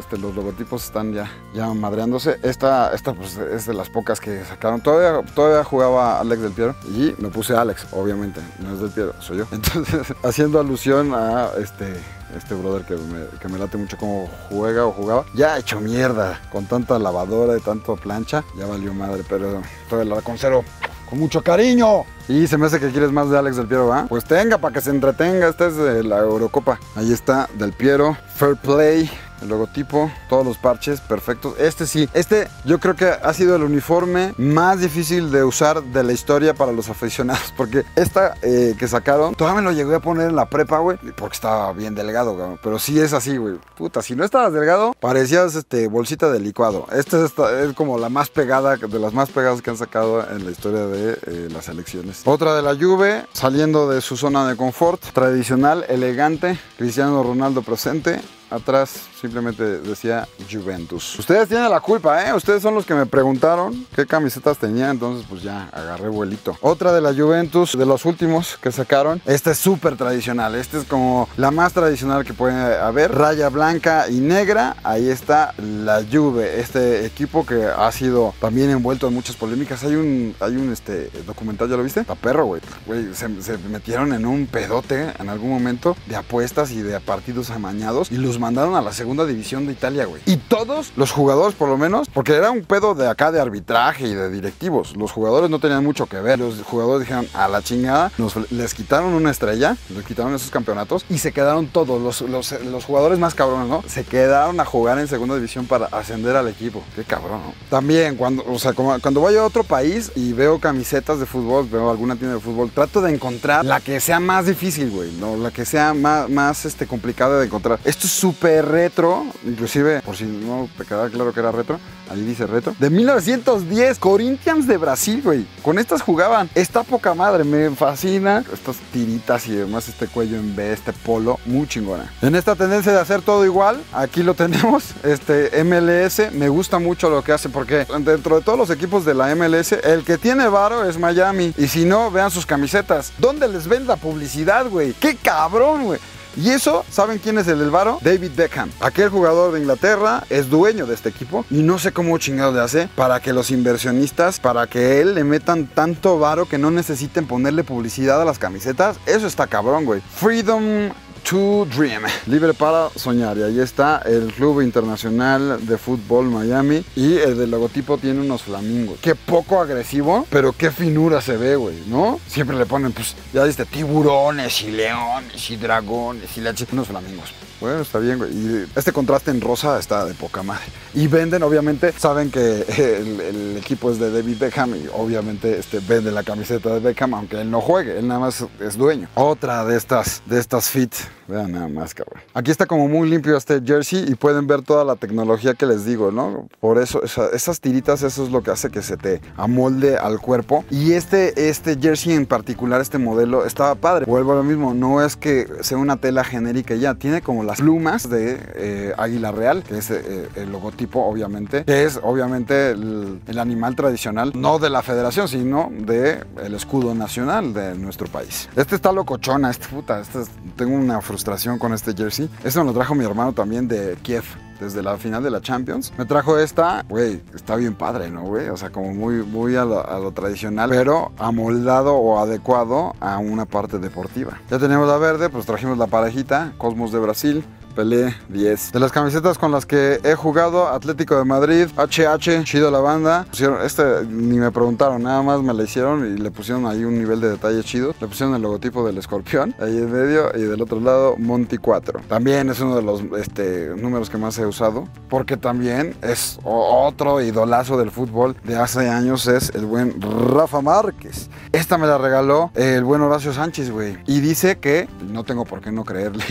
este, los logotipos están ya, ya madreándose. Esta, esta pues, es de las pocas que sacaron. Todavía, todavía jugaba Alex del Piero y me puse Alex, obviamente. No es del Piero, soy yo. Entonces, haciendo alusión a este... Este brother que me, que me late mucho como juega o jugaba. Ya ha hecho mierda con tanta lavadora y tanta plancha. Ya valió madre, pero todavía la conservo con mucho cariño. Y se me hace que quieres más de Alex del Piero, ¿ah? ¿eh? Pues tenga, para que se entretenga. Esta es de la Eurocopa. Ahí está, del Piero, Fair Play, el logotipo, todos los parches perfectos. Este sí, este yo creo que ha sido el uniforme más difícil de usar de la historia para los aficionados, porque esta eh, que sacaron, todavía me lo llegué a poner en la prepa, güey, porque estaba bien delgado, cabrón. Pero sí es así, güey, puta, si no estabas delgado, parecías este, bolsita de licuado. Esta es, esta es como la más pegada, de las más pegadas que han sacado en la historia de eh, las elecciones. Otra de la Juve, saliendo de su zona de confort, tradicional, elegante, Cristiano Ronaldo presente. atrás simplemente decía Juventus. Ustedes tienen la culpa, ¿eh? Ustedes son los que me preguntaron qué camisetas tenía, entonces pues ya agarré vuelito. Otra de la Juventus, de los últimos que sacaron. Esta es súper tradicional, esta es como la más tradicional que puede haber. Raya blanca y negra, ahí está la Juve, este equipo que ha sido también envuelto en muchas polémicas. Hay un, hay un este, documental, ¿ya lo viste? Está perro, güey. Güey, se, se metieron en un pedote en algún momento de apuestas y de partidos amañados y los mandaron a la segunda división de Italia, güey. Y todos los jugadores, por lo menos, porque era un pedo de acá de arbitraje y de directivos. Los jugadores no tenían mucho que ver. Los jugadores dijeron, a la chingada, nos, les quitaron una estrella, les quitaron esos campeonatos y se quedaron todos, los, los, los jugadores más cabrones, ¿no? Se quedaron a jugar en segunda división para ascender al equipo. Qué cabrón, ¿no? También, cuando, o sea, como, cuando voy a otro país y veo camisetas de fútbol, veo alguna tienda de fútbol, trato de encontrar la que sea más difícil, güey, ¿no? La que sea más, más este, complicada de encontrar. Esto es súper retro, inclusive, por si no te quedaba claro que era retro, ahí dice retro. De mil novecientos diez, Corinthians de Brasil, güey. Con estas jugaban. Está poca madre, me fascina. Estas tiritas y demás, este cuello en B, este polo, muy chingona. En esta tendencia de hacer todo igual, aquí lo tenemos, este M L S. Me gusta mucho lo que hace porque dentro de todos los equipos de la M L S, el que tiene varo es Miami. Y si no, vean sus camisetas. ¿Dónde les ven la publicidad, güey? ¡Qué cabrón, güey! Y eso, ¿saben quién es el del varo? David Beckham. Aquel jugador de Inglaterra es dueño de este equipo y no sé cómo chingados le hace para que los inversionistas, para que él le metan tanto varo que no necesiten ponerle publicidad a las camisetas. Eso está cabrón, güey. Freedom to dream, libre para soñar, y ahí está el Club Internacional de Fútbol Miami, y el del logotipo tiene unos flamingos. Qué poco agresivo, pero qué finura se ve, güey, ¿no? Siempre le ponen, pues, ya viste, tiburones y leones y dragones y la chica, unos flamingos. Bueno, está bien, güey. Y este contraste en rosa está de poca madre. Y venden, obviamente, saben que el, el equipo es de David Beckham y obviamente este, vende la camiseta de Beckham, aunque él no juegue, él nada más es dueño. Otra de estas, de estas fit, vean nada más, cabrón. Aquí está como muy limpio este jersey y pueden ver toda la tecnología que les digo, ¿no? Por eso, esa, esas tiritas, eso es lo que hace que se te amolde al cuerpo. Y este, este jersey en particular, este modelo, estaba padre. Vuelvo a lo mismo, no es que sea una tela genérica ya, tiene como las plumas de eh, Águila Real, que es eh, el logotipo, obviamente, que es obviamente el, el animal tradicional, no de la federación, sino de el escudo nacional de nuestro país. Este está locochona, este puta, este es, tengo una frustración con este jersey. Este me lo trajo mi hermano también de Kiev, desde la final de la Champions. Me trajo esta, güey, está bien padre, ¿no, güey? O sea, como muy, muy a lo, a lo tradicional, pero amoldado o adecuado a una parte deportiva. Ya tenemos la verde, pues trajimos la parejita, Cosmos de Brasil, Pelé diez. De las camisetas con las que he jugado, Atlético de Madrid, H H, chido la banda. Pusieron, este ni me preguntaron, nada más me la hicieron y le pusieron ahí un nivel de detalle chido. Le pusieron el logotipo del escorpión, ahí en medio, y del otro lado, Monty cuatro. También es uno de los este, números que más he usado, porque también es otro idolazo del fútbol de hace años, es el buen Rafa Márquez. Esta me la regaló el buen Horacio Sánchez, güey. Y dice que, no tengo por qué no creerle,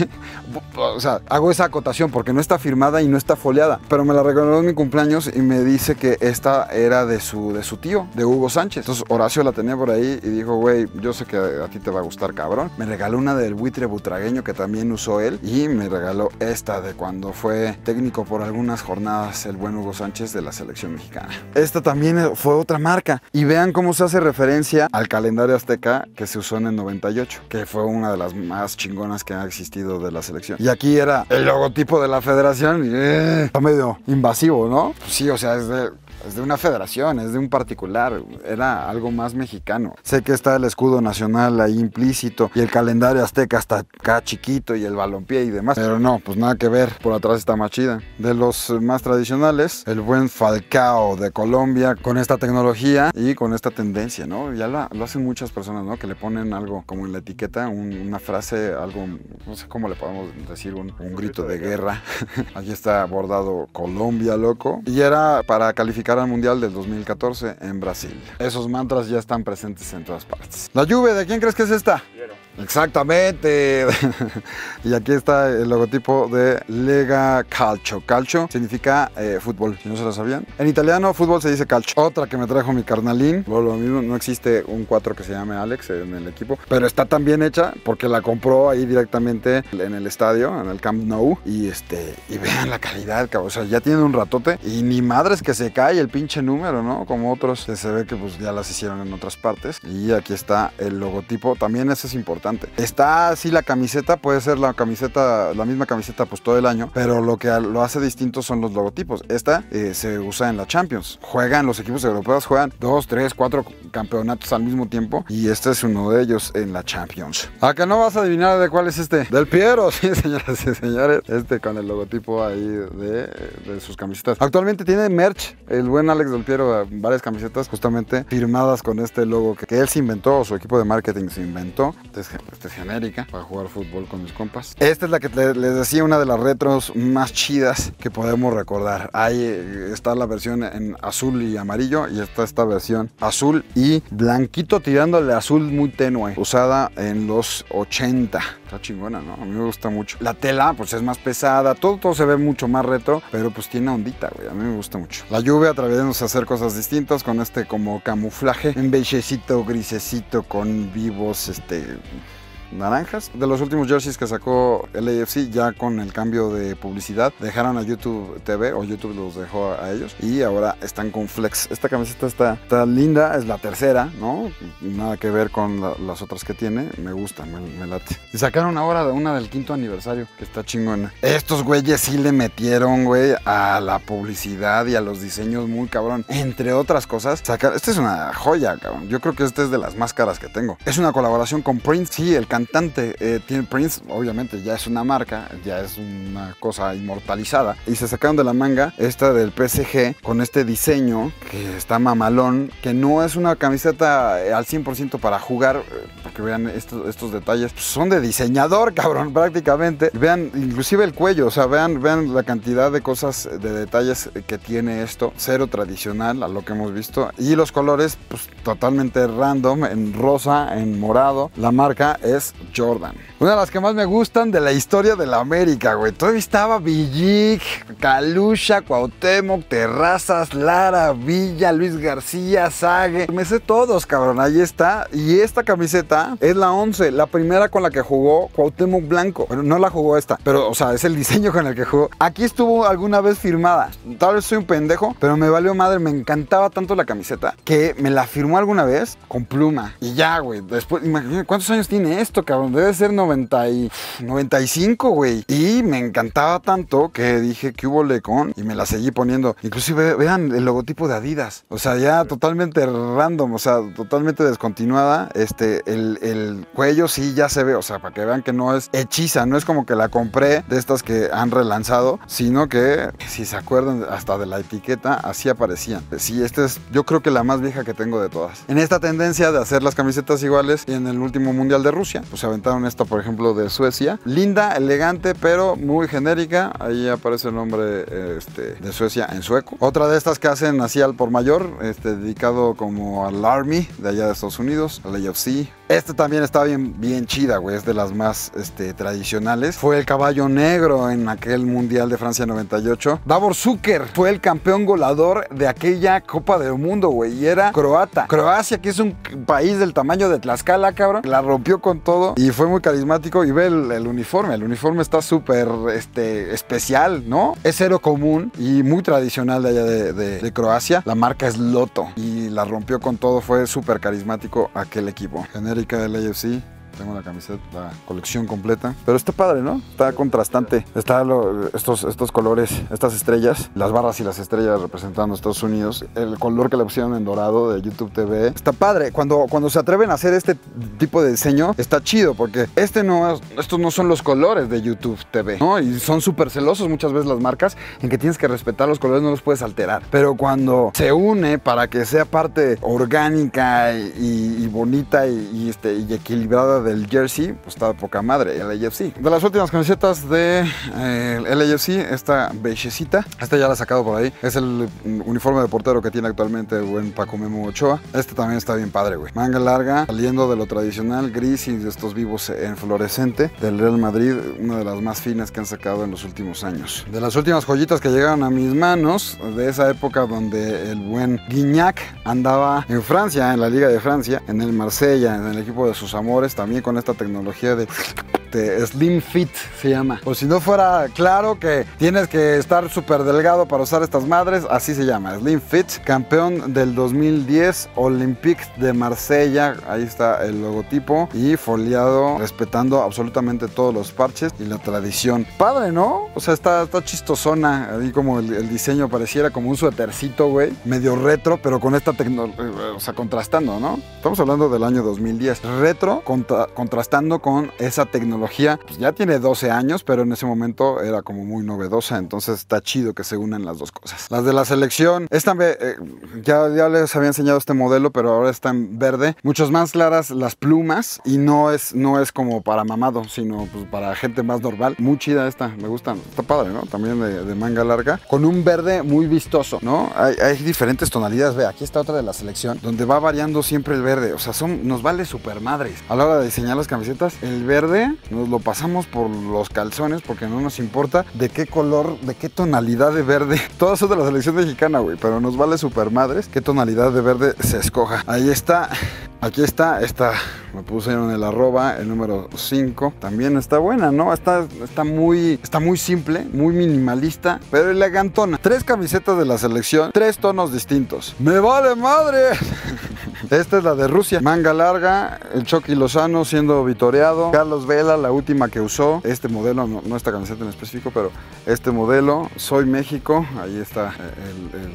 o sea, hago esa acotación porque no está firmada y no está foliada, pero me la regaló en mi cumpleaños y me dice que esta era de su, de su tío, de Hugo Sánchez. Entonces Horacio la tenía por ahí y dijo, güey, yo sé que a ti te va a gustar, cabrón. Me regaló una del buitre butragueño que también usó él y me regaló esta de cuando fue técnico por algunas jornadas el buen Hugo Sánchez de la selección mexicana. Esta también fue otra marca y vean cómo se hace referencia al calendario azteca que se usó en el noventa y ocho, que fue una de las más chingonas que ha existido de la selección. Y aquí era el logotipo de la federación. Eh, está medio invasivo, ¿no? Pues sí, o sea, es de, es de una federación, es de un particular, era algo más mexicano. Sé que está el escudo nacional ahí implícito y el calendario azteca está acá chiquito y el balompié y demás, pero no, pues nada que ver, por atrás está más chida. De los más tradicionales, el buen Falcao de Colombia, con esta tecnología y con esta tendencia, ¿no? Ya la, lo hacen muchas personas, ¿no? Que le ponen algo como en la etiqueta, un, una frase, algo, no sé cómo le podemos decir, un, un grito de guerra. Aquí está bordado Colombia, loco, y era para calificar al Mundial del dos mil catorce en Brasil. Esos mantras ya están presentes en todas partes. La Juve, ¿de quién crees que es esta? Piero. Exactamente. Y aquí está el logotipo de Lega Calcio. Calcio significa eh, fútbol, si no se lo sabían. En italiano, fútbol se dice calcio. Otra que me trajo mi carnalín. Lo, lo mismo, no existe un cuatro que se llame Alex en el equipo, pero está tan bien hecha porque la compró ahí directamente en el estadio, en el Camp Nou. Y, este, y vean la calidad, cabrón. O sea, ya tiene un ratote y ni madres que se cae el pinche número, ¿no? Como otros que se ve que pues ya las hicieron en otras partes. Y aquí está el logotipo. También eso es importante. Está así la camiseta, puede ser la camiseta, la misma camiseta pues todo el año, pero lo que lo hace distinto son los logotipos. Esta eh, se usa en la Champions. Juegan, los equipos europeos juegan dos, tres, cuatro campeonatos al mismo tiempo y este es uno de ellos en la Champions. ¿A que no vas a adivinar de cuál es este? Del Piero, sí señoras y señores. Este con el logotipo ahí de, de sus camisetas. Actualmente tiene merch, el buen Alex del Piero, varias camisetas justamente firmadas con este logo que, que él se inventó, o su equipo de marketing se inventó. Entonces, esta es genérica para jugar fútbol con mis compas. Esta es la que te, les decía, una de las retros más chidas que podemos recordar. Ahí está la versión en azul y amarillo y está esta versión azul y blanquito tirándole azul muy tenue, usada en los ochenta. Está chingona, ¿no? A mí me gusta mucho. La tela pues es más pesada, todo, todo se ve mucho más retro, pero pues tiene ondita, güey. A mí me gusta mucho. La lluvia atrevernos a hacer cosas distintas con este como camuflaje en beigecito, grisecito, con vivos, este... naranjas. De los últimos jerseys que sacó L A F C, ya con el cambio de publicidad, dejaron a YouTube T V, o YouTube los dejó a ellos, y ahora están con Flex. Esta camiseta está, está linda, es la tercera, ¿no? Nada que ver con la, las otras que tiene. Me gusta, me, me late. Y sacaron ahora una del quinto aniversario, que está chingona. Estos güeyes sí le metieron, güey, a la publicidad y a los diseños muy cabrón. Entre otras cosas, sacar... Esta es una joya, cabrón. Yo creo que esta es de las más caras que tengo. Es una colaboración con Prince. Sí, el cantante eh, tiene Prince, obviamente ya es una marca, ya es una cosa inmortalizada, y se sacaron de la manga esta del P S G con este diseño que está mamalón, que no es una camiseta al cien por ciento para jugar, porque vean esto, estos detalles, pues son de diseñador, cabrón, prácticamente. Vean inclusive el cuello, o sea, vean, vean la cantidad de cosas, de detalles que tiene esto, cero tradicional a lo que hemos visto, y los colores pues totalmente random, en rosa, en morado. La marca es Jordan. Una de las que más me gustan de la historia de la América, güey. Todavía estaba Villic, Calusha, Cuauhtémoc, Terrazas, Lara, Villa, Luis García, Sague. Me sé todos, cabrón. Ahí está. Y esta camiseta es la once, la primera con la que jugó Cuauhtémoc Blanco. Bueno, no la jugó esta, pero, o sea, es el diseño con el que jugó. Aquí estuvo alguna vez firmada. Tal vez soy un pendejo, pero me valió madre. Me encantaba tanto la camiseta que me la firmó alguna vez con pluma. Y ya, güey. Después, imagínate, ¿cuántos años tiene esto? Cabrón, debe ser noventa y noventa y cinco, güey. Y me encantaba tanto que dije que hubo lecón y me la seguí poniendo. Inclusive vean el logotipo de Adidas, o sea, ya totalmente random, o sea, totalmente descontinuada. Este, el, el cuello sí ya se ve, o sea, para que vean que no es hechiza, no es como que la compré de estas que han relanzado, sino que si se acuerdan hasta de la etiqueta así aparecían. Sí, esta es yo creo que la más vieja que tengo de todas. En esta tendencia de hacer las camisetas iguales, y en el último mundial de Rusia pues aventaron esta, por ejemplo, de Suecia. Linda, elegante, pero muy genérica. Ahí aparece el nombre este, de Suecia en sueco. Otra de estas que hacen así al por mayor, este, dedicado como al Army de allá de Estados Unidos, al L A F C. Esta también está bien, bien chida, güey. Es de las más este, tradicionales. Fue el caballo negro en aquel mundial de Francia noventa y ocho. Davor Šuker fue el campeón goleador de aquella Copa del Mundo, güey. Y era croata. Croacia, que es un país del tamaño de Tlaxcala, cabrón. La rompió con todo. Y fue muy carismático. Y ve el, el uniforme. El uniforme está súper este, especial, ¿no? Es cero común y muy tradicional de allá de, de, de Croacia. La marca es Lotto. Y la rompió con todo. Fue súper carismático aquel equipo. Genérica del L A F C. Tengo la camiseta, la colección completa. Pero está padre, ¿no? Está contrastante. Están estos, estos colores, estas estrellas, las barras y las estrellas representando Estados Unidos. El color que le pusieron en dorado de YouTube T V. Está padre. Cuando, cuando se atreven a hacer este tipo de diseño, está chido porque este no es, estos no son los colores de YouTube T V, ¿no? Y son súper celosos muchas veces las marcas en que tienes que respetar los colores, no los puedes alterar. Pero cuando se une para que sea parte orgánica y, y bonita y, y, este, y equilibrada de del jersey, pues está poca madre, L A F C. De las últimas camisetas de eh, L A F C, esta beigecita, esta ya la he sacado por ahí. Es el uniforme de portero que tiene actualmente el buen Paco Memo Ochoa. Este también está bien padre, güey. Manga larga, saliendo de lo tradicional, gris y de estos vivos en fluorescente del Real Madrid, una de las más finas que han sacado en los últimos años. De las últimas joyitas que llegaron a mis manos, de esa época donde el buen Guignac andaba en Francia, en la Liga de Francia, en el Marsella, en el equipo de sus amores, también con esta tecnología de... Slim Fit se llama. O si no fuera claro que tienes que estar súper delgado para usar estas madres, así se llama, Slim Fit. Campeón del dos mil diez, Olympique de Marsella, ahí está el logotipo, y foliado respetando absolutamente todos los parches y la tradición. Padre, ¿no? O sea, está, está chistosona, ahí como el, el diseño pareciera como un suétercito, güey, medio retro, pero con esta tecnología, o sea, contrastando, ¿no? Estamos hablando del año dos mil diez, retro contra, contrastando con esa tecnología. Pues ya tiene doce años, pero en ese momento era como muy novedosa, entonces está chido que se unan las dos cosas. Las de la selección, esta eh, ya, ya les había enseñado este modelo, pero ahora está en verde, muchas más claras las plumas, y no es, no es como para mamado, sino pues para gente más normal. Muy chida esta, me gusta, está padre, ¿no? También de, de manga larga, con un verde muy vistoso, ¿no? Hay, hay diferentes tonalidades, ve, aquí está otra de la selección, donde va variando siempre el verde, o sea, son, nos vale super madres. A la hora de diseñar las camisetas, el verde... nos lo pasamos por los calzones porque no nos importa de qué color, de qué tonalidad de verde. Todas son de la selección mexicana, güey, pero nos vale super madres qué tonalidad de verde se escoja. Ahí está, aquí está, esta me pusieron el arroba, el número cinco. También está buena, ¿no? Está, está, muy, está muy simple, muy minimalista, pero elegantona. Tres camisetas de la selección, tres tonos distintos. ¡Me vale madre! Esta es la de Rusia, manga larga, el Chucky Lozano siendo vitoreado, Carlos Vela, la última que usó, este modelo, no, no esta camiseta en específico, pero este modelo, Soy México, ahí está el, el,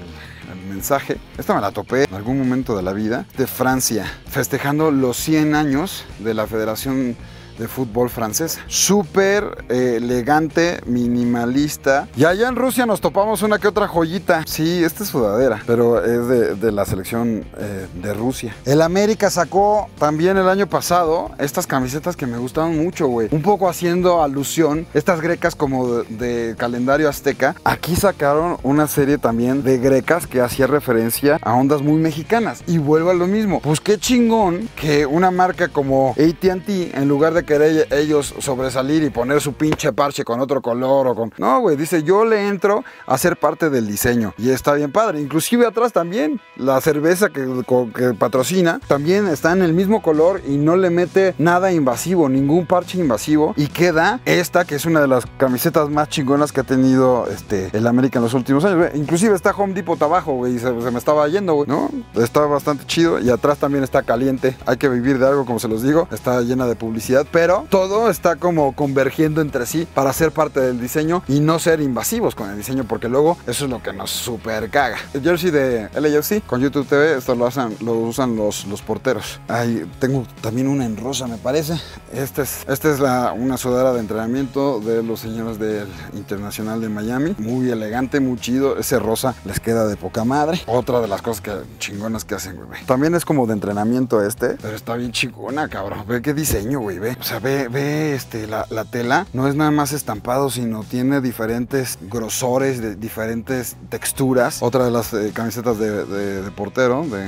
el mensaje. Esta me la topé en algún momento de la vida, de Francia, festejando los cien años de la Federación de Fútbol francés. Súper eh, elegante, minimalista. Y allá en Rusia nos topamos una que otra joyita. Sí, esta es sudadera, pero es de, de la selección eh, de Rusia. El América sacó también el año pasado estas camisetas que me gustaron mucho, güey. Un poco haciendo alusión, estas grecas como de, de calendario azteca. Aquí sacaron una serie también de grecas que hacía referencia a ondas muy mexicanas. Y vuelvo a lo mismo. Pues qué chingón que una marca como A T and T, en lugar de querer ellos sobresalir y poner su pinche parche con otro color o con... No, güey, dice, yo le entro a ser parte del diseño. Y está bien padre. Inclusive atrás también, la cerveza que, que patrocina, también está en el mismo color y no le mete nada invasivo, ningún parche invasivo. Y queda esta, que es una de las camisetas más chingonas que ha tenido este, el América en los últimos años. Inclusive está Home Depot abajo, güey, y se, se me estaba yendo, güey, ¿no? Está bastante chido. Y atrás también está caliente. Hay que vivir de algo, como se los digo. Está llena de publicidad, pero todo está como convergiendo entre sí para ser parte del diseño y no ser invasivos con el diseño, porque luego eso es lo que nos super caga. El jersey de L A F C con YouTube T V, esto lo, hacen, lo usan los, los porteros. Ahí tengo también una en rosa, me parece. Esta es, esta es la, una sudadera de entrenamiento de los señores del Internacional de Miami. Muy elegante, muy chido. Ese rosa les queda de poca madre. Otra de las cosas que, chingonas que hacen, güey. También es como de entrenamiento este, pero está bien chingona, cabrón. Ve qué diseño, güey, ve. O sea, ve, ve este, la, la tela, no es nada más estampado, sino tiene diferentes grosores, de, diferentes texturas. Otra de las eh, camisetas de, de, de portero de,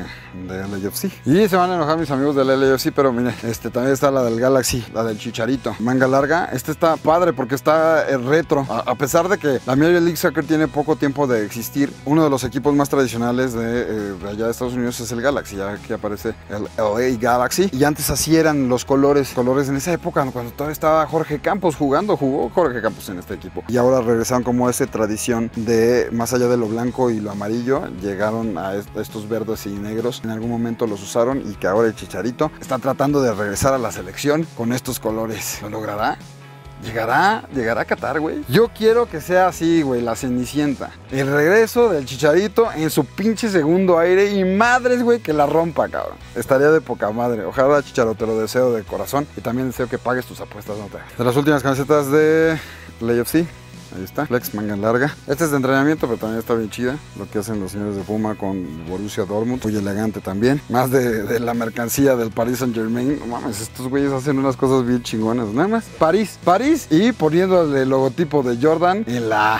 de L A F C. Y se van a enojar mis amigos del L A F C, pero miren, este, también está la del Galaxy, la del Chicharito. Manga larga, este está padre porque está el retro. A, a pesar de que la Premier League Soccer tiene poco tiempo de existir, uno de los equipos más tradicionales de, eh, de allá de Estados Unidos es el Galaxy. Ya aquí aparece el L A Galaxy. Y antes así eran los colores, colores en ese época, cuando todavía estaba Jorge Campos jugando, jugó Jorge Campos en este equipo. Y ahora regresaron como a esa tradición de, más allá de lo blanco y lo amarillo, llegaron a estos verdes y negros, en algún momento los usaron, y que ahora el Chicharito está tratando de regresar a la selección con estos colores. ¿Lo logrará? ¿Llegará? ¿Llegará a Qatar, güey? Yo quiero que sea así, güey, la Cenicienta. El regreso del Chicharito en su pinche segundo aire y madres, güey, que la rompa, cabrón. Estaría de poca madre. Ojalá, Chicharito, te lo deseo de corazón. Y también deseo que pagues tus apuestas, no te... De las últimas camisetas de L A F C, Ahí está, flex manga larga. Este es de entrenamiento, pero también está bien chida. Lo que hacen los señores de Puma con Borussia Dortmund. Muy elegante también. Más de, de la mercancía del Paris Saint-Germain. No mames, estos güeyes hacen unas cosas bien chingonas. Nada más. París, París. Y poniéndole el logotipo de Jordan en la A.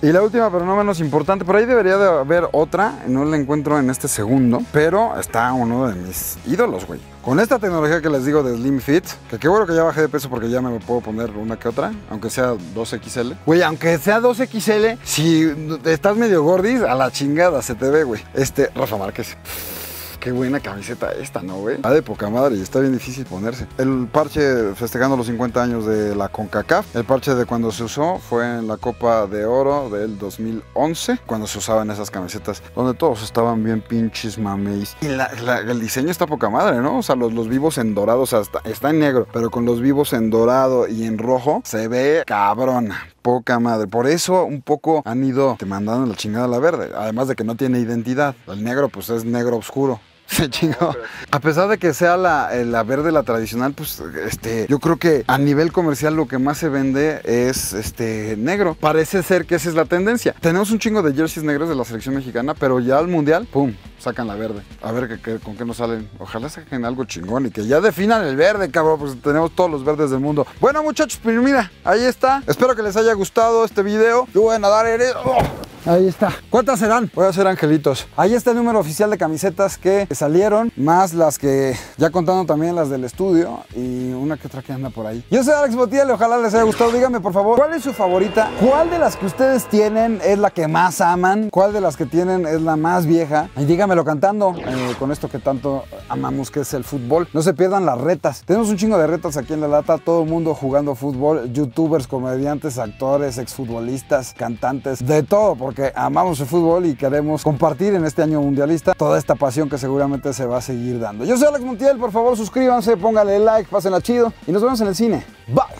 Y la última, pero no menos importante, por ahí debería de haber otra, no la encuentro en este segundo, pero está uno de mis ídolos, güey. Con esta tecnología que les digo de Slim Fit, que qué bueno que ya bajé de peso porque ya me puedo poner una que otra, aunque sea dos equis ele. Güey, aunque sea dos equis ele, si estás medio gordis, a la chingada se te ve, güey. Este, Rafa Márquez. Qué buena camiseta esta, ¿no, güey? Ah, de poca madre, y está bien difícil ponerse. El parche festejando los cincuenta años de la CONCACAF. El parche de cuando se usó fue en la Copa de Oro del dos mil once, cuando se usaban esas camisetas, donde todos estaban bien pinches mameis. Y la, la, el diseño está poca madre, ¿no? O sea, los, los vivos en dorado, o sea, está, está en negro, pero con los vivos en dorado y en rojo, se ve cabrona. Poca madre, por eso un poco han ido te mandando la chingada a la verde, además de que no tiene identidad, el negro pues es negro oscuro. Se chingó. A pesar de que sea la, la verde, la tradicional, pues este, yo creo que a nivel comercial lo que más se vende es este negro. Parece ser que esa es la tendencia. Tenemos un chingo de jerseys negros de la selección mexicana, pero ya al mundial, pum, sacan la verde. A ver que, que, con qué nos salen. Ojalá saquen algo chingón y que ya definan el verde, cabrón, porque tenemos todos los verdes del mundo. Bueno, muchachos, pues mira, ahí está. Espero que les haya gustado este video. Yo voy a nadar en el... ¡Oh! Ahí está. ¿Cuántas serán? Voy a hacer angelitos. Ahí está el número oficial de camisetas que salieron, más las que ya contando también las del estudio y una que otra que anda por ahí. Yo soy Alex Montiel, ojalá les haya gustado. Díganme por favor, ¿cuál es su favorita? ¿Cuál de las que ustedes tienen es la que más aman? ¿Cuál de las que tienen es la más vieja? Y díganmelo cantando eh, con esto que tanto amamos que es el fútbol. No se pierdan las retas. Tenemos un chingo de retas aquí en La Lata, todo el mundo jugando fútbol, youtubers, comediantes, actores, exfutbolistas, cantantes, de todo, porque que amamos el fútbol y queremos compartir en este año mundialista toda esta pasión que seguramente se va a seguir dando. Yo soy Alex Montiel, por favor suscríbanse, pónganle like, pásenla chido y nos vemos en el cine. Bye.